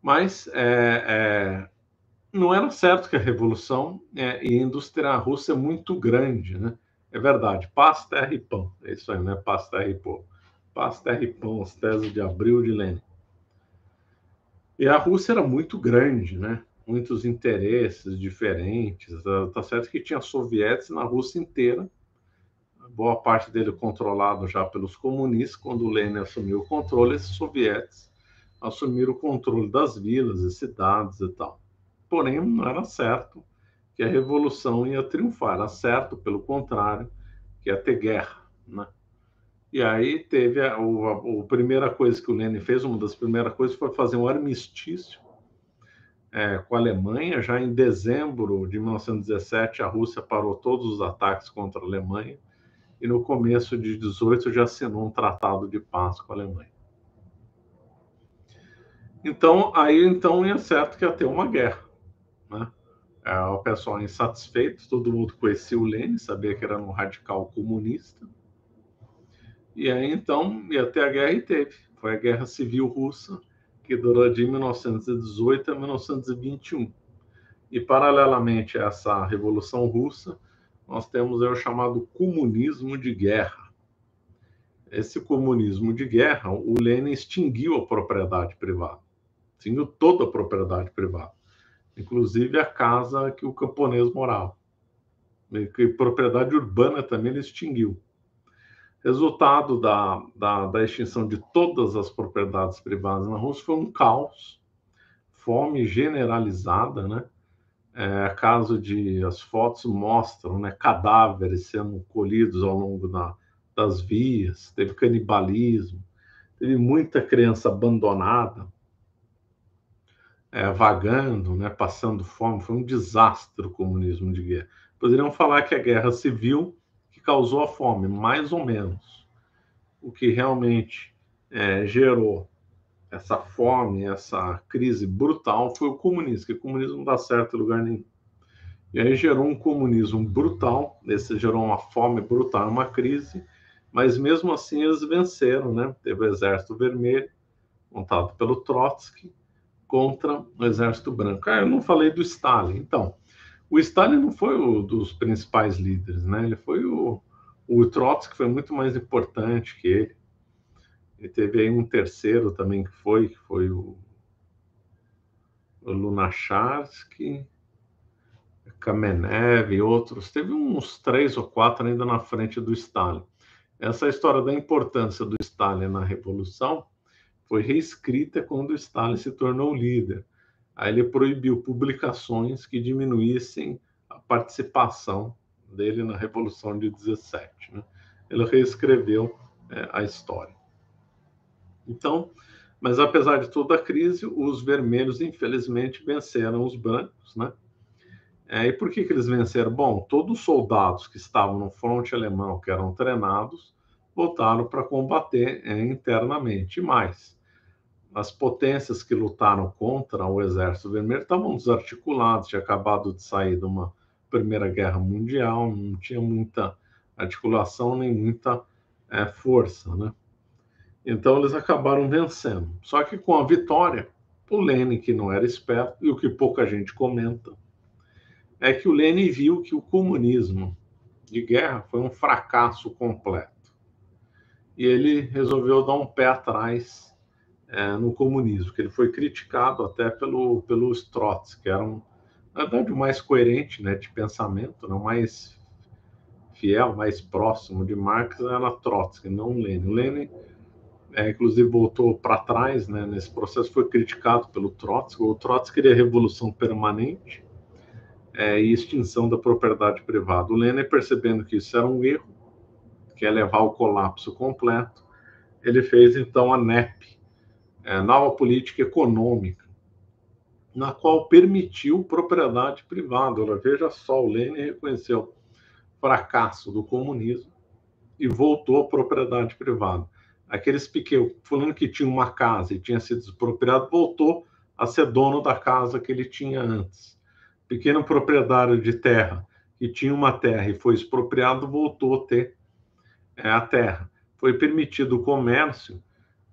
Mas é, é, não era certo que a revolução é, e a indústria russa é muito grande, né? É verdade, paz, terra e pão. É isso aí, né? Paz, terra e pão. Paz, terra e pão, as teses de abril de Lênin. E a Rússia era muito grande, né? Muitos interesses diferentes, tá certo que tinha sovietes na Rússia inteira, boa parte dele controlado já pelos comunistas. Quando o Lênin assumiu o controle, esses sovietes assumiram o controle das vilas e cidades e tal. Porém, não era certo que a revolução ia triunfar, era certo, pelo contrário, que ia ter guerra, né? E aí teve a, a, a primeira coisa que o Lênin fez, uma das primeiras coisas, foi fazer um armistício É, com a Alemanha. Já em dezembro de mil novecentos e dezessete, a Rússia parou todos os ataques contra a Alemanha e no começo de dezoito já assinou um tratado de paz com a Alemanha. Então, aí então é certo que ia ter uma guerra, né? É, o pessoal insatisfeito, todo mundo conhecia o Lênin, sabia que era um radical comunista. E aí então ia ter a guerra e teve. Foi a Guerra Civil Russa, que durou de mil novecentos e dezoito a mil novecentos e vinte e um. E, paralelamente a essa Revolução Russa, nós temos aí o chamado comunismo de guerra. Esse comunismo de guerra, o Lênin extinguiu a propriedade privada, extinguiu toda a propriedade privada, inclusive a casa que o camponês morava. E propriedade urbana também ele extinguiu. Resultado da, da, da extinção de todas as propriedades privadas na Rússia foi um caos, fome generalizada, né? É, caso de, as fotos mostram, né, cadáveres sendo colhidos ao longo da, das vias, teve canibalismo, teve muita criança abandonada, é, vagando, né, passando fome. Foi um desastre o comunismo de guerra. Poderiam falar que a guerra civil causou a fome, mais ou menos. O que realmente é, gerou essa fome, essa crise brutal, foi o comunismo, que o comunismo não dá certo em lugar nenhum. E aí gerou um comunismo brutal, esse gerou uma fome brutal, uma crise, mas mesmo assim eles venceram, né? Teve o Exército Vermelho, montado pelo Trotsky, contra o Exército Branco. Ah, eu não falei do Stalin, então. O Stalin não foi um dos principais líderes, né? Ele foi o, o Trotsky, que foi muito mais importante que ele. E teve aí um terceiro também que foi, que foi o, o Lunacharsky, Kamenev e outros. Teve uns três ou quatro ainda na frente do Stalin. Essa história da importância do Stalin na Revolução foi reescrita quando o Stalin se tornou líder. Aí ele proibiu publicações que diminuíssem a participação dele na Revolução de dezessete, né? Ele reescreveu é, a história. Então, mas apesar de toda a crise, os vermelhos, infelizmente, venceram os brancos, né? É, e por que que eles venceram? Bom, todos os soldados que estavam no fronte alemão, que eram treinados, voltaram para combater é, internamente. Mas as potências que lutaram contra o Exército Vermelho estavam desarticuladas, tinha acabado de sair de uma Primeira Guerra Mundial, não tinha muita articulação nem muita é, força, né? Então eles acabaram vencendo. Só que com a vitória, o Lênin, que não era esperto, e o que pouca gente comenta, é que o Lênin viu que o comunismo de guerra foi um fracasso completo. E ele resolveu dar um pé atrás é, no comunismo, que ele foi criticado até pelo, pelo Trotsky, que era um, na verdade, o mais coerente, né, de pensamento, né, o mais fiel, mais próximo de Marx era Trotsky, não Lênin. O Lênin, é, inclusive, voltou para trás, né, nesse processo, foi criticado pelo Trotsky. O Trotsky queria revolução permanente é, e extinção da propriedade privada. O Lênin, percebendo que isso era um erro, que ia levar ao colapso completo, ele fez, então, a N E P, é, Nova Política Econômica, na qual permitiu propriedade privada. Ora, veja só, o Lênin reconheceu o fracasso do comunismo e voltou à propriedade privada. Aqueles pequenos, fulano que tinha uma casa e tinha se despropriado, voltou a ser dono da casa que ele tinha antes. Pequeno proprietário de terra que tinha uma terra e foi expropriado, voltou a ter é, a terra. Foi permitido o comércio,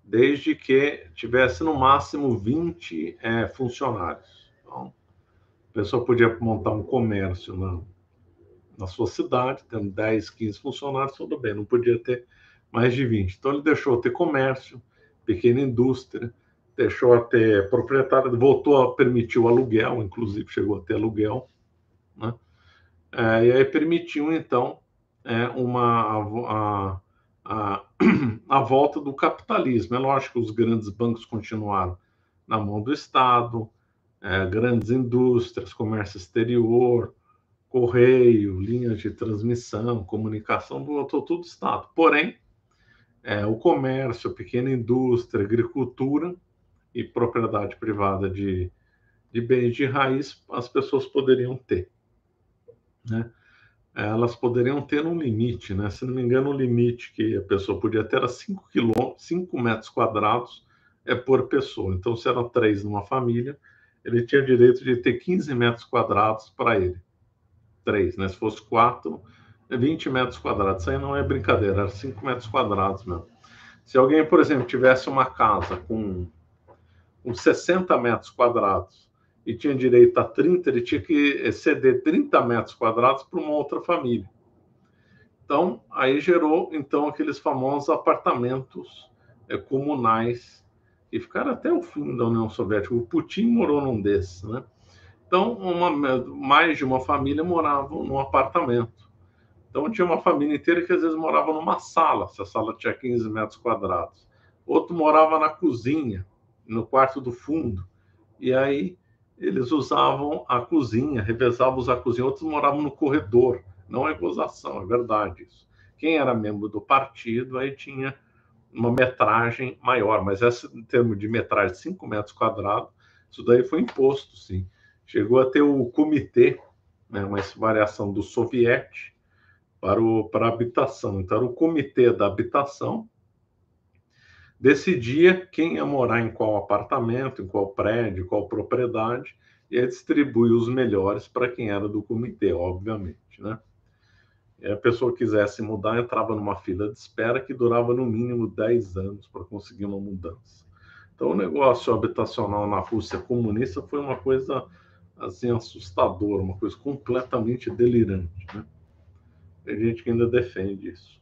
desde que tivesse, no máximo, vinte é, funcionários. Então, a pessoa podia montar um comércio na, na sua cidade, tendo dez, quinze funcionários, tudo bem, não podia ter mais de vinte. Então, ele deixou ter comércio, pequena indústria, deixou ter proprietário, voltou a permitir o aluguel, inclusive chegou a ter aluguel, né? É, e aí permitiu, então, é, uma... A, A, a volta do capitalismo. É lógico que os grandes bancos continuaram na mão do Estado, é, grandes indústrias, comércio exterior, correio, linhas de transmissão, comunicação, voltou tudo do Estado. Porém, é, o comércio, pequena indústria, agricultura e propriedade privada de, de bens de raiz, as pessoas poderiam ter, né? Elas poderiam ter um limite, né? Se não me engano, o limite que a pessoa podia ter era cinco metros quadrados é por pessoa. Então, se eram três numa família, ele tinha direito de ter quinze metros quadrados para ele. Três, né? Se fosse quatro, vinte metros quadrados. Isso aí não é brincadeira, era cinco metros quadrados mesmo. Se alguém, por exemplo, tivesse uma casa com, com sessenta metros quadrados, e tinha direito a trinta, ele tinha que ceder trinta metros quadrados para uma outra família. Então, aí gerou então aqueles famosos apartamentos é, comunais, que ficaram até o fim da União Soviética. O Putin morou num desses, né? Então, uma, mais de uma família moravam num apartamento. Então, tinha uma família inteira que às vezes morava numa sala, se a sala tinha quinze metros quadrados. Outro morava na cozinha, no quarto do fundo. E aí eles usavam a cozinha, revezavam usar a cozinha, outros moravam no corredor. Não é gozação, é verdade isso. Quem era membro do partido, aí tinha uma metragem maior, mas esse termo de metragem de cinco metros quadrados, isso daí foi imposto, sim. Chegou a ter o comitê, né, uma variação do soviete, para, o, para a habitação. Então, era o comitê da habitação, decidia quem ia morar em qual apartamento, em qual prédio, qual propriedade, e aí distribui os melhores para quem era do comitê, obviamente, né? E a pessoa quisesse mudar, entrava numa fila de espera que durava no mínimo dez anos para conseguir uma mudança. Então, o negócio habitacional na Rússia comunista foi uma coisa, assim, assustadora, uma coisa completamente delirante, né? Tem gente que ainda defende isso.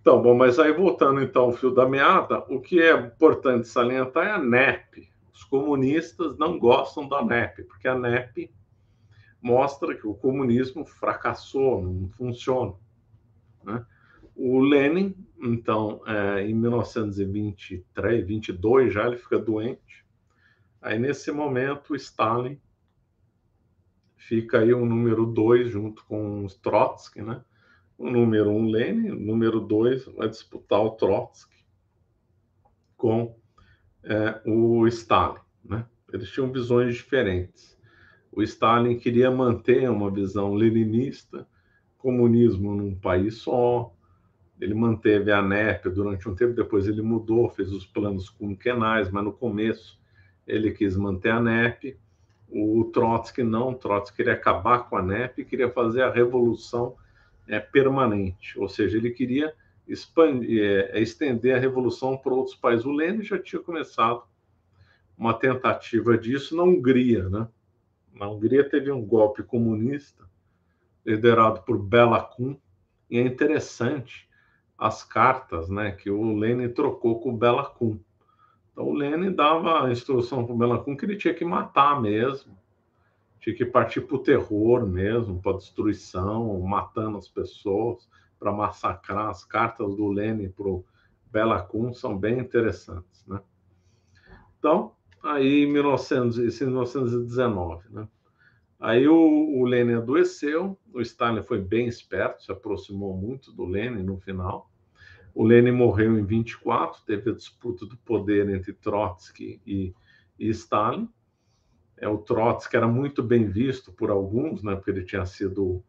Então, bom, mas aí voltando então ao fio da meada, o que é importante salientar é a N E P. Os comunistas não gostam da N E P, porque a N E P mostra que o comunismo fracassou, não funciona, né? O Lênin, então, é, em mil novecentos e vinte e três, vinte e dois já, ele fica doente. Aí, nesse momento, Stalin fica aí o número dois junto com os Trotsky, né? O número um, Lênin, o número dois vai disputar o Trotsky com é, o Stalin, né? Eles tinham visões diferentes. O Stalin queria manter uma visão leninista, comunismo num país só, Ele manteve a N E P durante um tempo, depois ele mudou, fez os planos quinquenais, mas no começo ele quis manter a N E P. O Trotsky não, Trotsky queria acabar com a N E P e queria fazer a revolução é, permanente, ou seja, ele queria expandir, é, estender a revolução para outros países. O Lênin já tinha começado uma tentativa disso na Hungria, né? Na Hungria teve um golpe comunista liderado por Bela Kun, e é interessante as cartas, né, que o Lênin trocou com o Bela Kun. Então, o Lênin dava a instrução para o Bela Kun que ele tinha que matar mesmo, tinha que partir para o terror mesmo, para a destruição, matando as pessoas, para massacrar. As cartas do Lênin para o Bela Kun são bem interessantes, né? Então, aí, mil novecentos e dezenove, né? Aí o, o Lênin adoeceu, o Stalin foi bem esperto, se aproximou muito do Lênin no final. O Lênin morreu em vinte e quatro, teve a disputa do poder entre Trotsky e, e Stalin. É, o Trotsky era muito bem visto por alguns, né, porque ele tinha sido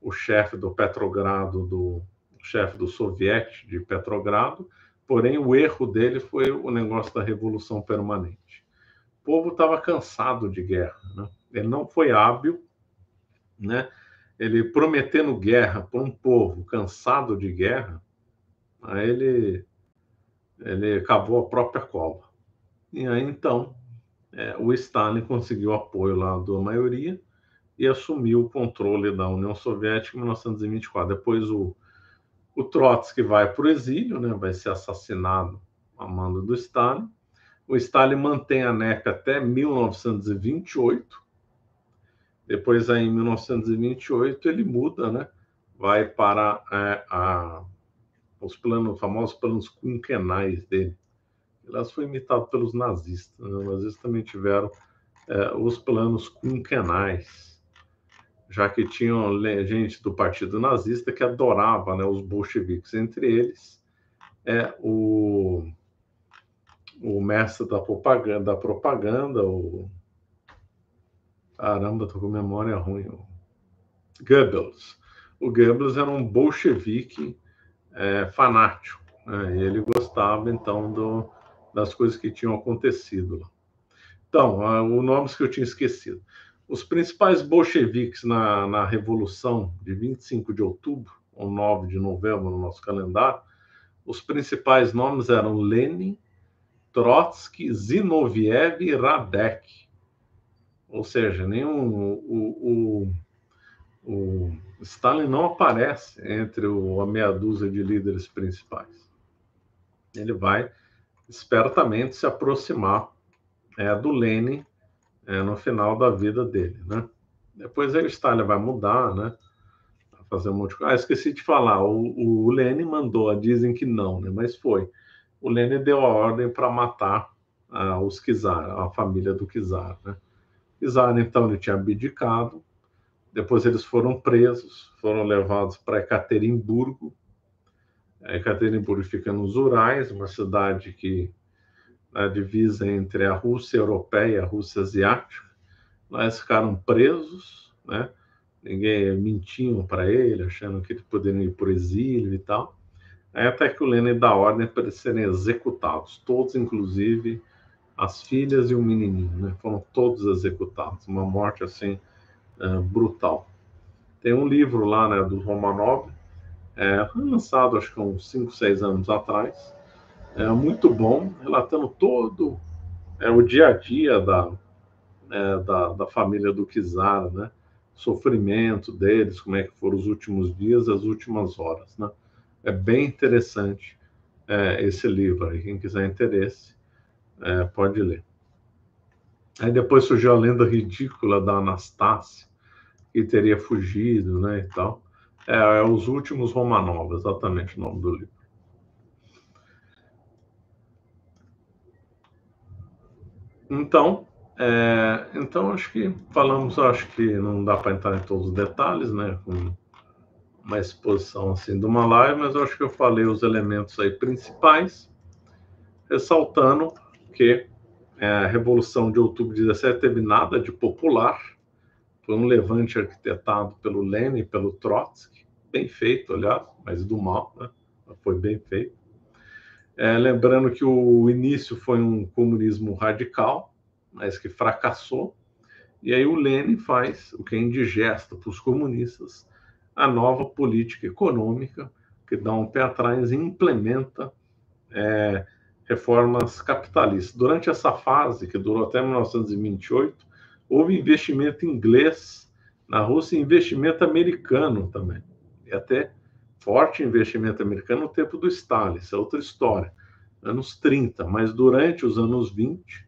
o chefe do Petrogrado, do chefe do soviete de Petrogrado, porém o erro dele foi o negócio da Revolução Permanente. O povo estava cansado de guerra, né? Ele não foi hábil, né? Ele prometendo guerra para um povo cansado de guerra, aí ele, ele cavou a própria cova. E aí, então, é, o Stalin conseguiu apoio lá da maioria e assumiu o controle da União Soviética em mil novecentos e vinte e quatro. Depois o, o Trotsky vai para o exílio, né? Vai ser assassinado a mando do Stalin. O Stalin mantém a N E P até mil novecentos e vinte e oito. Depois, aí, em mil novecentos e vinte e oito, ele muda, né? Vai para é, a... os planos, famosos planos quinquenais dele. Elas foi imitado pelos nazistas, né? Os nazistas também tiveram é, os planos quinquenais, já que tinham gente do partido nazista que adorava, né, os bolcheviques, entre eles é o, o mestre da propaganda, da propaganda o... caramba, estou com memória ruim, o Goebbels. O Goebbels era um bolchevique É, fanático, né? Ele gostava então do, das coisas que tinham acontecido lá. Então, os nomes que eu tinha esquecido. Os principais bolcheviques na, na Revolução de vinte e cinco de outubro, ou nove de novembro no nosso calendário, os principais nomes eram Lênin, Trotsky, Zinoviev e Radek. Ou seja, nenhum... O, o, o, o, Stalin não aparece entre o, a meia dúzia de líderes principais. Ele vai espertamente se aproximar é, do Lênin é, no final da vida dele, né? Depois aí o Stalin vai mudar, né? Vai fazer um monte de coisa. Ah, esqueci de falar, o, o Lênin mandou, dizem que não, né? Mas foi. O Lênin deu a ordem para matar ah, os Kizar, a família do Kizar, né? Kizar, então, ele tinha abdicado. Depois eles foram presos, foram levados para Ekaterimburgo. Ekaterimburgo fica nos Urais, uma cidade que na divisa entre a Rússia europeia e a Rússia asiática. Lá eles ficaram presos, né? Ninguém mentiam para ele, achando que eles poderiam ir para o exílio e tal. Aí até que o Lênin dá ordem para eles serem executados, todos, inclusive as filhas e o menininho, né? Foram todos executados, uma morte assim... Uh, brutal. Tem um livro lá, né, do Romanov, é, lançado acho que uns cinco, seis anos atrás, é muito bom, relatando todo é, o dia a dia da, é, da, da família do Kizar, né, sofrimento deles, como é que foram os últimos dias, as últimas horas, né? É bem interessante é, esse livro aí, quem quiser interesse é, pode ler. Aí depois surgiu a lenda ridícula da Anastácia, que teria fugido, né, e tal. É, é Os Últimos Romanov, exatamente o nome do livro. Então, é, então acho que falamos, acho que não dá para entrar em todos os detalhes, né, com uma exposição assim de uma live, mas acho que eu falei os elementos aí principais, ressaltando que É, a Revolução de Outubro de dezessete teve nada de popular, foi um levante arquitetado pelo Lênin e pelo Trotsky, bem feito, aliás, mas do mal, né? foi bem feito. É, lembrando que o início foi um comunismo radical, mas que fracassou. E aí o Lênin faz o que é indigesto para os comunistas, a nova política econômica, que dá um pé atrás e implementa é, reformas capitalistas. Durante essa fase, que durou até mil novecentos e vinte e oito, houve investimento inglês na Rússia e investimento americano também. E até forte investimento americano no tempo do Stalin, isso é outra história, anos trinta. Mas durante os anos vinte,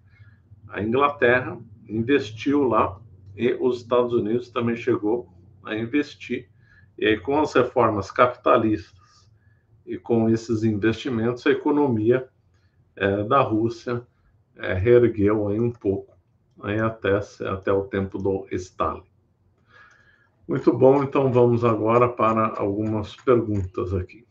a Inglaterra investiu lá e os Estados Unidos também chegou a investir. E aí, com as reformas capitalistas e com esses investimentos, a economia é, da Rússia é, reergueu aí um pouco, aí até, até o tempo do Stalin. Muito bom, então vamos agora para algumas perguntas aqui.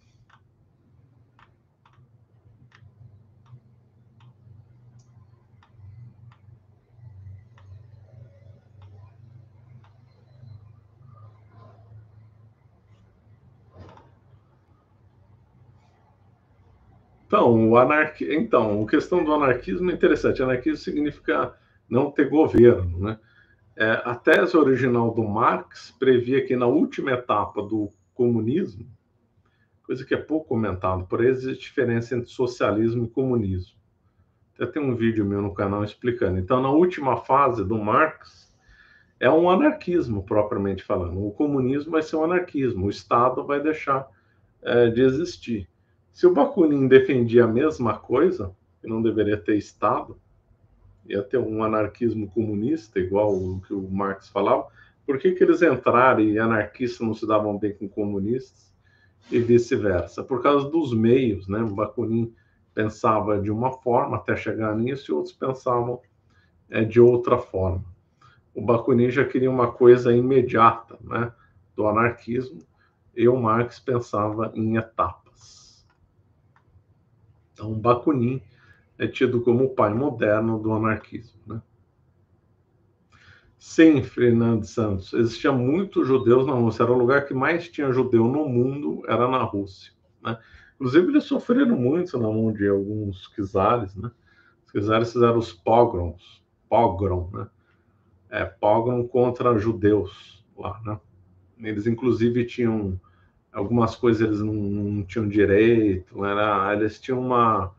Então, o anarqui... então, a questão do anarquismo é interessante. Anarquismo significa não ter governo, né? É, a tese original do Marx previa que na última etapa do comunismo, coisa que é pouco comentada, por aí existe diferença entre socialismo e comunismo. Até tem um vídeo meu no canal explicando. Então, na última fase do Marx, é um anarquismo, propriamente falando. O comunismo vai ser um anarquismo, o Estado vai deixar é, de existir. Se o Bakunin defendia a mesma coisa, que não deveria ter Estado, ia ter um anarquismo comunista, igual o que o Marx falava, por que que eles entraram e anarquistas não se davam bem com comunistas e vice-versa? Por causa dos meios, né? O Bakunin pensava de uma forma até chegar nisso e outros pensavam é, de outra forma. O Bakunin já queria uma coisa imediata, né? Do anarquismo, e o Marx pensava em etapa. Então, Bakunin é tido como o pai moderno do anarquismo, né? Sim, Fernando Santos. Existia muitos judeus na Rússia. Era o lugar que mais tinha judeu no mundo, era na Rússia, né? Inclusive, eles sofreram muito na mão de alguns czares, né? Os czares fizeram os pogroms, pogrom, né? É, pogrom contra judeus lá, né? Eles, inclusive, tinham... Algumas coisas eles não, não tinham direito, era, eles tinham uma,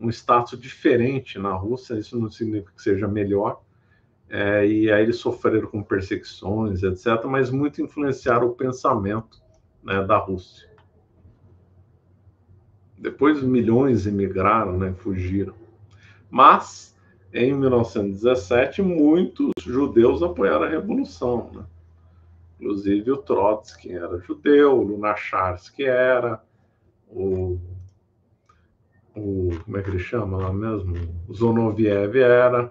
um status diferente na Rússia, isso não significa que seja melhor, é, e aí eles sofreram com perseguições, etcétera, mas muito influenciaram o pensamento, né, da Rússia. Depois milhões emigraram, né, fugiram. Mas, em mil novecentos e dezessete, muitos judeus apoiaram a Revolução, né? Inclusive o Trotsky era judeu, o Lunacharsky era, o, o... como é que ele chama lá mesmo? O Zonoviev era.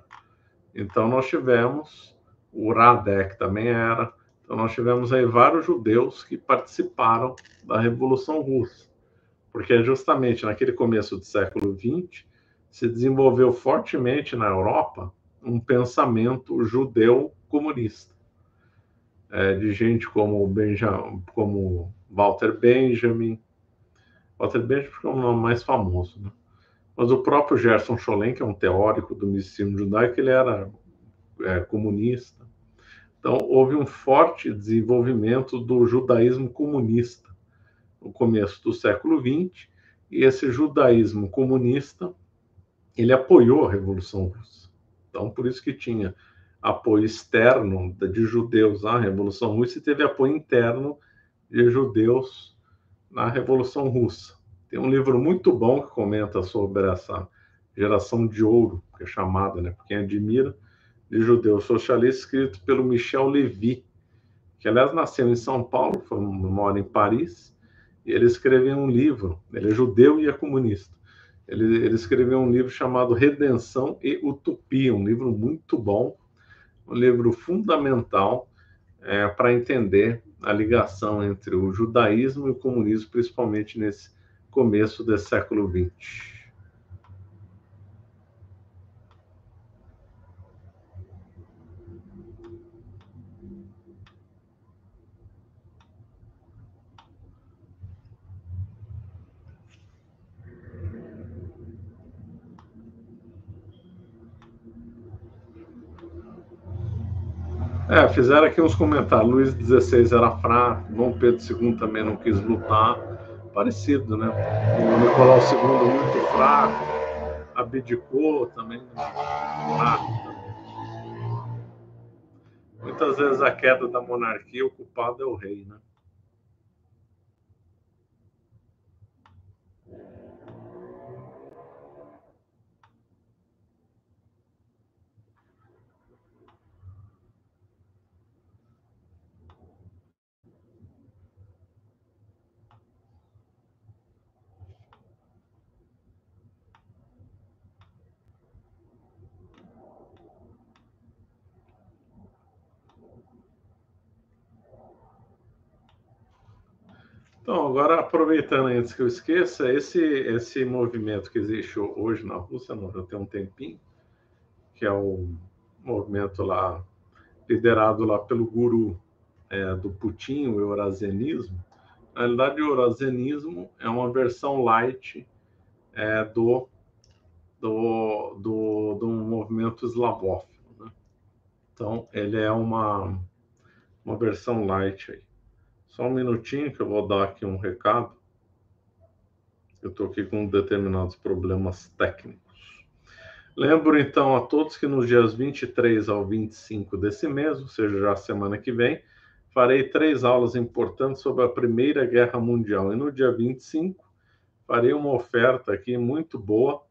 Então nós tivemos, o Radek também era. Então nós tivemos aí vários judeus que participaram da Revolução Russa. Porque justamente naquele começo do século vinte, se desenvolveu fortemente na Europa um pensamento judeu comunista. É, de gente como Benjamin, como Walter Benjamin. Walter Benjamin ficou o nome mais famoso, né? Mas o próprio Gerson Scholem, que é um teórico do misticismo judaico, ele era é, comunista. Então, houve um forte desenvolvimento do judaísmo comunista no começo do século vinte, e esse judaísmo comunista, ele apoiou a Revolução Russa. Então, por isso que tinha... apoio externo de judeus à Revolução Russa e teve apoio interno de judeus na Revolução Russa. Tem um livro muito bom que comenta sobre essa geração de ouro, que é chamada, né, por quem admira, de judeus socialistas, escrito pelo Michel Levy, que, aliás, nasceu em São Paulo, foi, mora em Paris, e ele escreveu um livro, ele é judeu e é comunista. Ele, ele escreveu um livro chamado Redenção e Utopia, um livro muito bom, um livro fundamental é, para entender a ligação entre o judaísmo e o comunismo, principalmente nesse começo desse século vinte. É, fizeram aqui uns comentários. Luís dezesseis era fraco, Dom Pedro segundo também não quis lutar. Parecido, né? O Nicolau segundo muito fraco, abdicou também, fraco também. Muitas vezes a queda da monarquia, o culpado é o rei, né? Então, agora, aproveitando antes que eu esqueça, esse, esse movimento que existe hoje na Rússia, não, já tem um tempinho, que é o movimento lá, liderado lá pelo guru é, do Putin, o eurasianismo. Na realidade, o eurasianismo é uma versão light é, do, do, do, do movimento eslavófilo, né? Então, ele é uma, uma versão light aí. Só um minutinho que eu vou dar aqui um recado. Eu estou aqui com determinados problemas técnicos. Lembro, então, a todos que nos dias vinte e três ao vinte e cinco desse mês, ou seja, já semana que vem, farei três aulas importantes sobre a Primeira Guerra Mundial. E no dia vinte e cinco, farei uma oferta aqui muito boa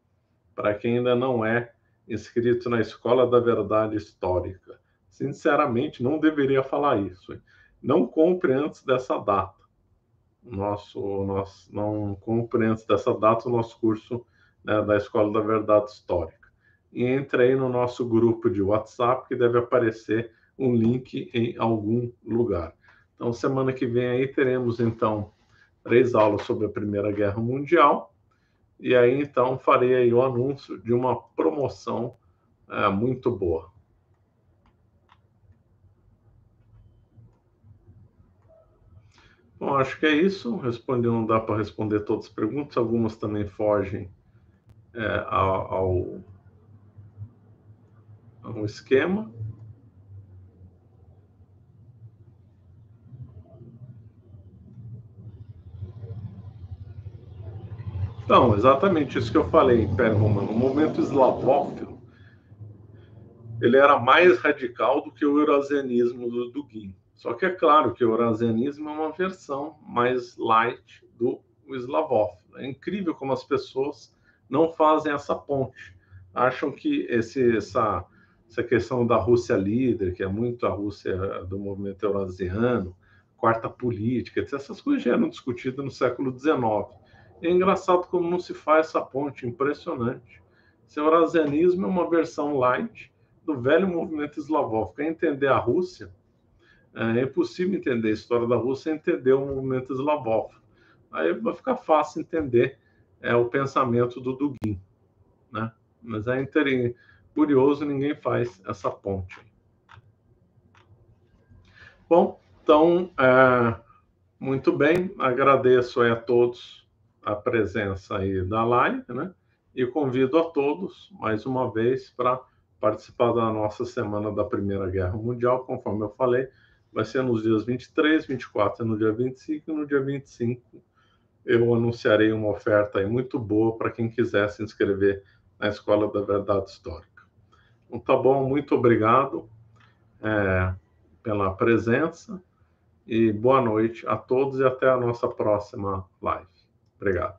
para quem ainda não é inscrito na Escola da Verdade Histórica. Sinceramente, não deveria falar isso, hein? Não compre antes dessa data. Nosso, nosso, não compre antes dessa data o nosso curso, né, da Escola da Verdade Histórica. E entre aí no nosso grupo de WhatsApp, que deve aparecer um link em algum lugar. Então, semana que vem aí teremos, então, três aulas sobre a Primeira Guerra Mundial. E aí, então, farei aí o anúncio de uma promoção é, muito boa. Bom, acho que é isso. Responder não dá para responder todas as perguntas. Algumas também fogem é, ao, ao esquema. Então, exatamente isso que eu falei, Império Romano. O movimento eslavófilo, ele era mais radical do que o eurasianismo do Dugin. Só que é claro que o eurasianismo é uma versão mais light do eslavófilo. É incrível como as pessoas não fazem essa ponte. Acham que esse, essa, essa questão da Rússia líder, que é muito a Rússia do movimento eurasiano, quarta política, essas coisas já eram discutidas no século dezenove. É engraçado como não se faz essa ponte, impressionante. Esse eurasianismo é uma versão light do velho movimento eslavófilo. Quer entender a Rússia? É impossível entender a história da Rússia e entender o movimento eslavófilo. Aí vai ficar fácil entender é, o pensamento do Dugin, né? Mas é inter... curioso, ninguém faz essa ponte. Bom, então, é, muito bem. Agradeço aí a todos a presença aí da live, né? E convido a todos, mais uma vez, para participar da nossa Semana da Primeira Guerra Mundial, conforme eu falei. Vai ser nos dias vinte e três, vinte e quatro, no dia vinte e cinco, e no dia vinte e cinco eu anunciarei uma oferta aí muito boa para quem quiser se inscrever na Escola da Verdade Histórica. Então, tá bom, muito obrigado é, pela presença e boa noite a todos e até a nossa próxima live. Obrigado.